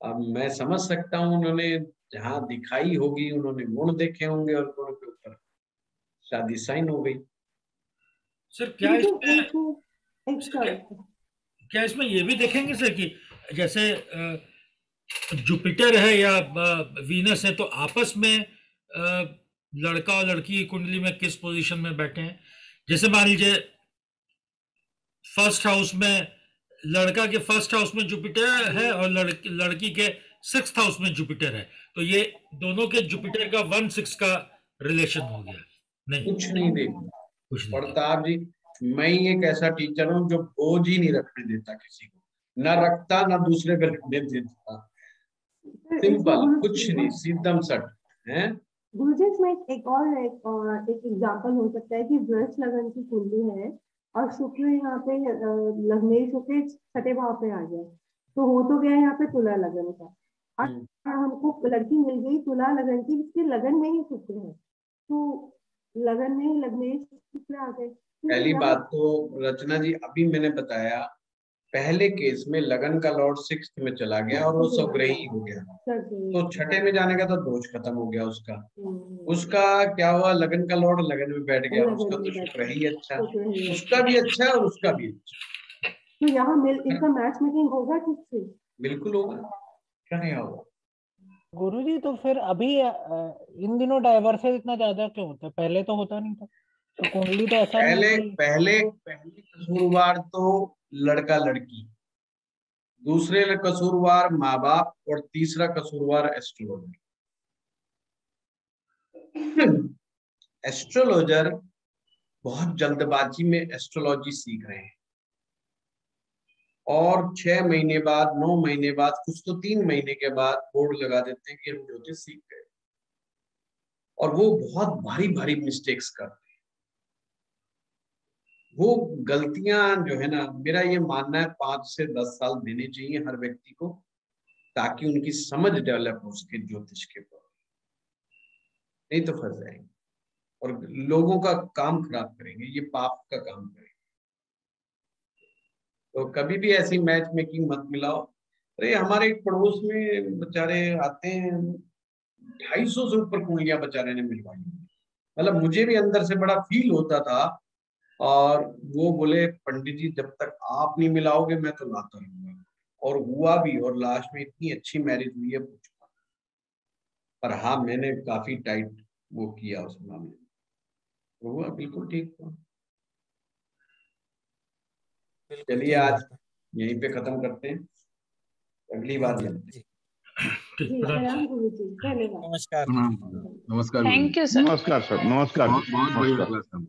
अब मैं समझ सकता हूँ उन्होंने जहाँ दिखाई होगी उन्होंने गुण देखे होंगे और गुण के ऊपर शादी साइन हो गई। सर क्या इसमें ये भी देखेंगे सर कि जैसे जुपिटर है या वीनस है तो आपस में लड़का और लड़की कुंडली में किस पोजीशन में बैठे हैं। जैसे मान लीजिए फर्स्ट हाउस में, लड़का के फर्स्ट हाउस में जुपिटर है और लड़की के सिक्स्थ हाउस में जुपिटर है, तो ये दोनों के जुपिटर का 1/6 का रिलेशन हो गया। नहीं कुछ नहीं देखना कुछ प्रताप जी, मैं ही एक ऐसा टीचर हूँ जो बोझ ही नहीं रखने देता किसी को, ना रखता ना दूसरे पे रखने देता। सिंपल कुछ नहीं, सीधम सट है। गुरुजी इसमें एक और एग्जांपल हो सकता है कि वृष लगन की कुंडली है और शुक्र यहाँ पे लगने शुक्र छठे भाव पे आ गया, तो हो तो गया यहाँ पे तुला लगन का और हमको लड़की मिल गई तुला लगन की जिसके लगन में ही शुक्र है, तो लगन में ही लगने शुक्र आ गए। पहली बात तो रचना जी अभी मैंने बताया पहले केस में लगन का लॉर्ड 6th में चला गया और वो स्वग्रही हो गया, तो 6ठे में जाने का तो दोष खत्म हो गया उसका क्या हुआ, लगन का लॉर्ड लगन में बैठ गया, उसका तो स्वग्रही अच्छा, उसका भी अच्छा और उसका भी अच्छा। तो यहाँ इसका मैच मेकिंग होगा किससे? बिल्कुल होगा, क्या नहीं होगा गुरु जी? तो फिर अभी इन दिनों डाइवर्सेस इतना ज्यादा क्यों होता है, पहले तो होता नहीं था? तो कुंडली तो ऐसा पहले कसूरवार तो लड़का लड़की, दूसरे कसूरवार माँ बाप और तीसरा कसूरवार एस्ट्रोलॉजर। एस्ट्रोलॉजर बहुत जल्दबाजी में एस्ट्रोलॉजी सीख रहे हैं और 6 महीने बाद 9 महीने बाद कुछ तो 3 महीने के बाद बोर्ड लगा देते हैं कि हम ज्योतिष सीख गए, और वो बहुत भारी भारी मिस्टेक्स करते हैं। वो गलतियां जो है ना, मेरा ये मानना है 5 से 10 साल देने चाहिए हर व्यक्ति को ताकि उनकी समझ डेवलप हो सके ज्योतिष के प्रति, नहीं तो फंस जाएंगे और लोगों का काम खराब करेंगे, ये पाप का काम करेंगे। तो कभी भी ऐसी मैच मेकिंग मत मिलाओ। अरे हमारे एक पड़ोस में बेचारे आते हैं 250 से ऊपर कुंडलियां बेचारे ने मिलवाई, मतलब मुझे भी अंदर से बड़ा फील होता था, और वो बोले पंडित जी जब तक आप नहीं मिलाओगे मैं तो लाता रहूंगा, और हुआ भी, और लास्ट में इतनी अच्छी मैरिज हुई है पूछो। पर हाँ मैंने काफी टाइट वो किया उस मामले में, हुआ बिल्कुल ठीक था। चलिए आज यहीं पे खत्म करते हैं, अगली बार मिलते हैं। नमस्कार नमस्कार, थैंक यू सर, नमस्कार सर, नमस्कार।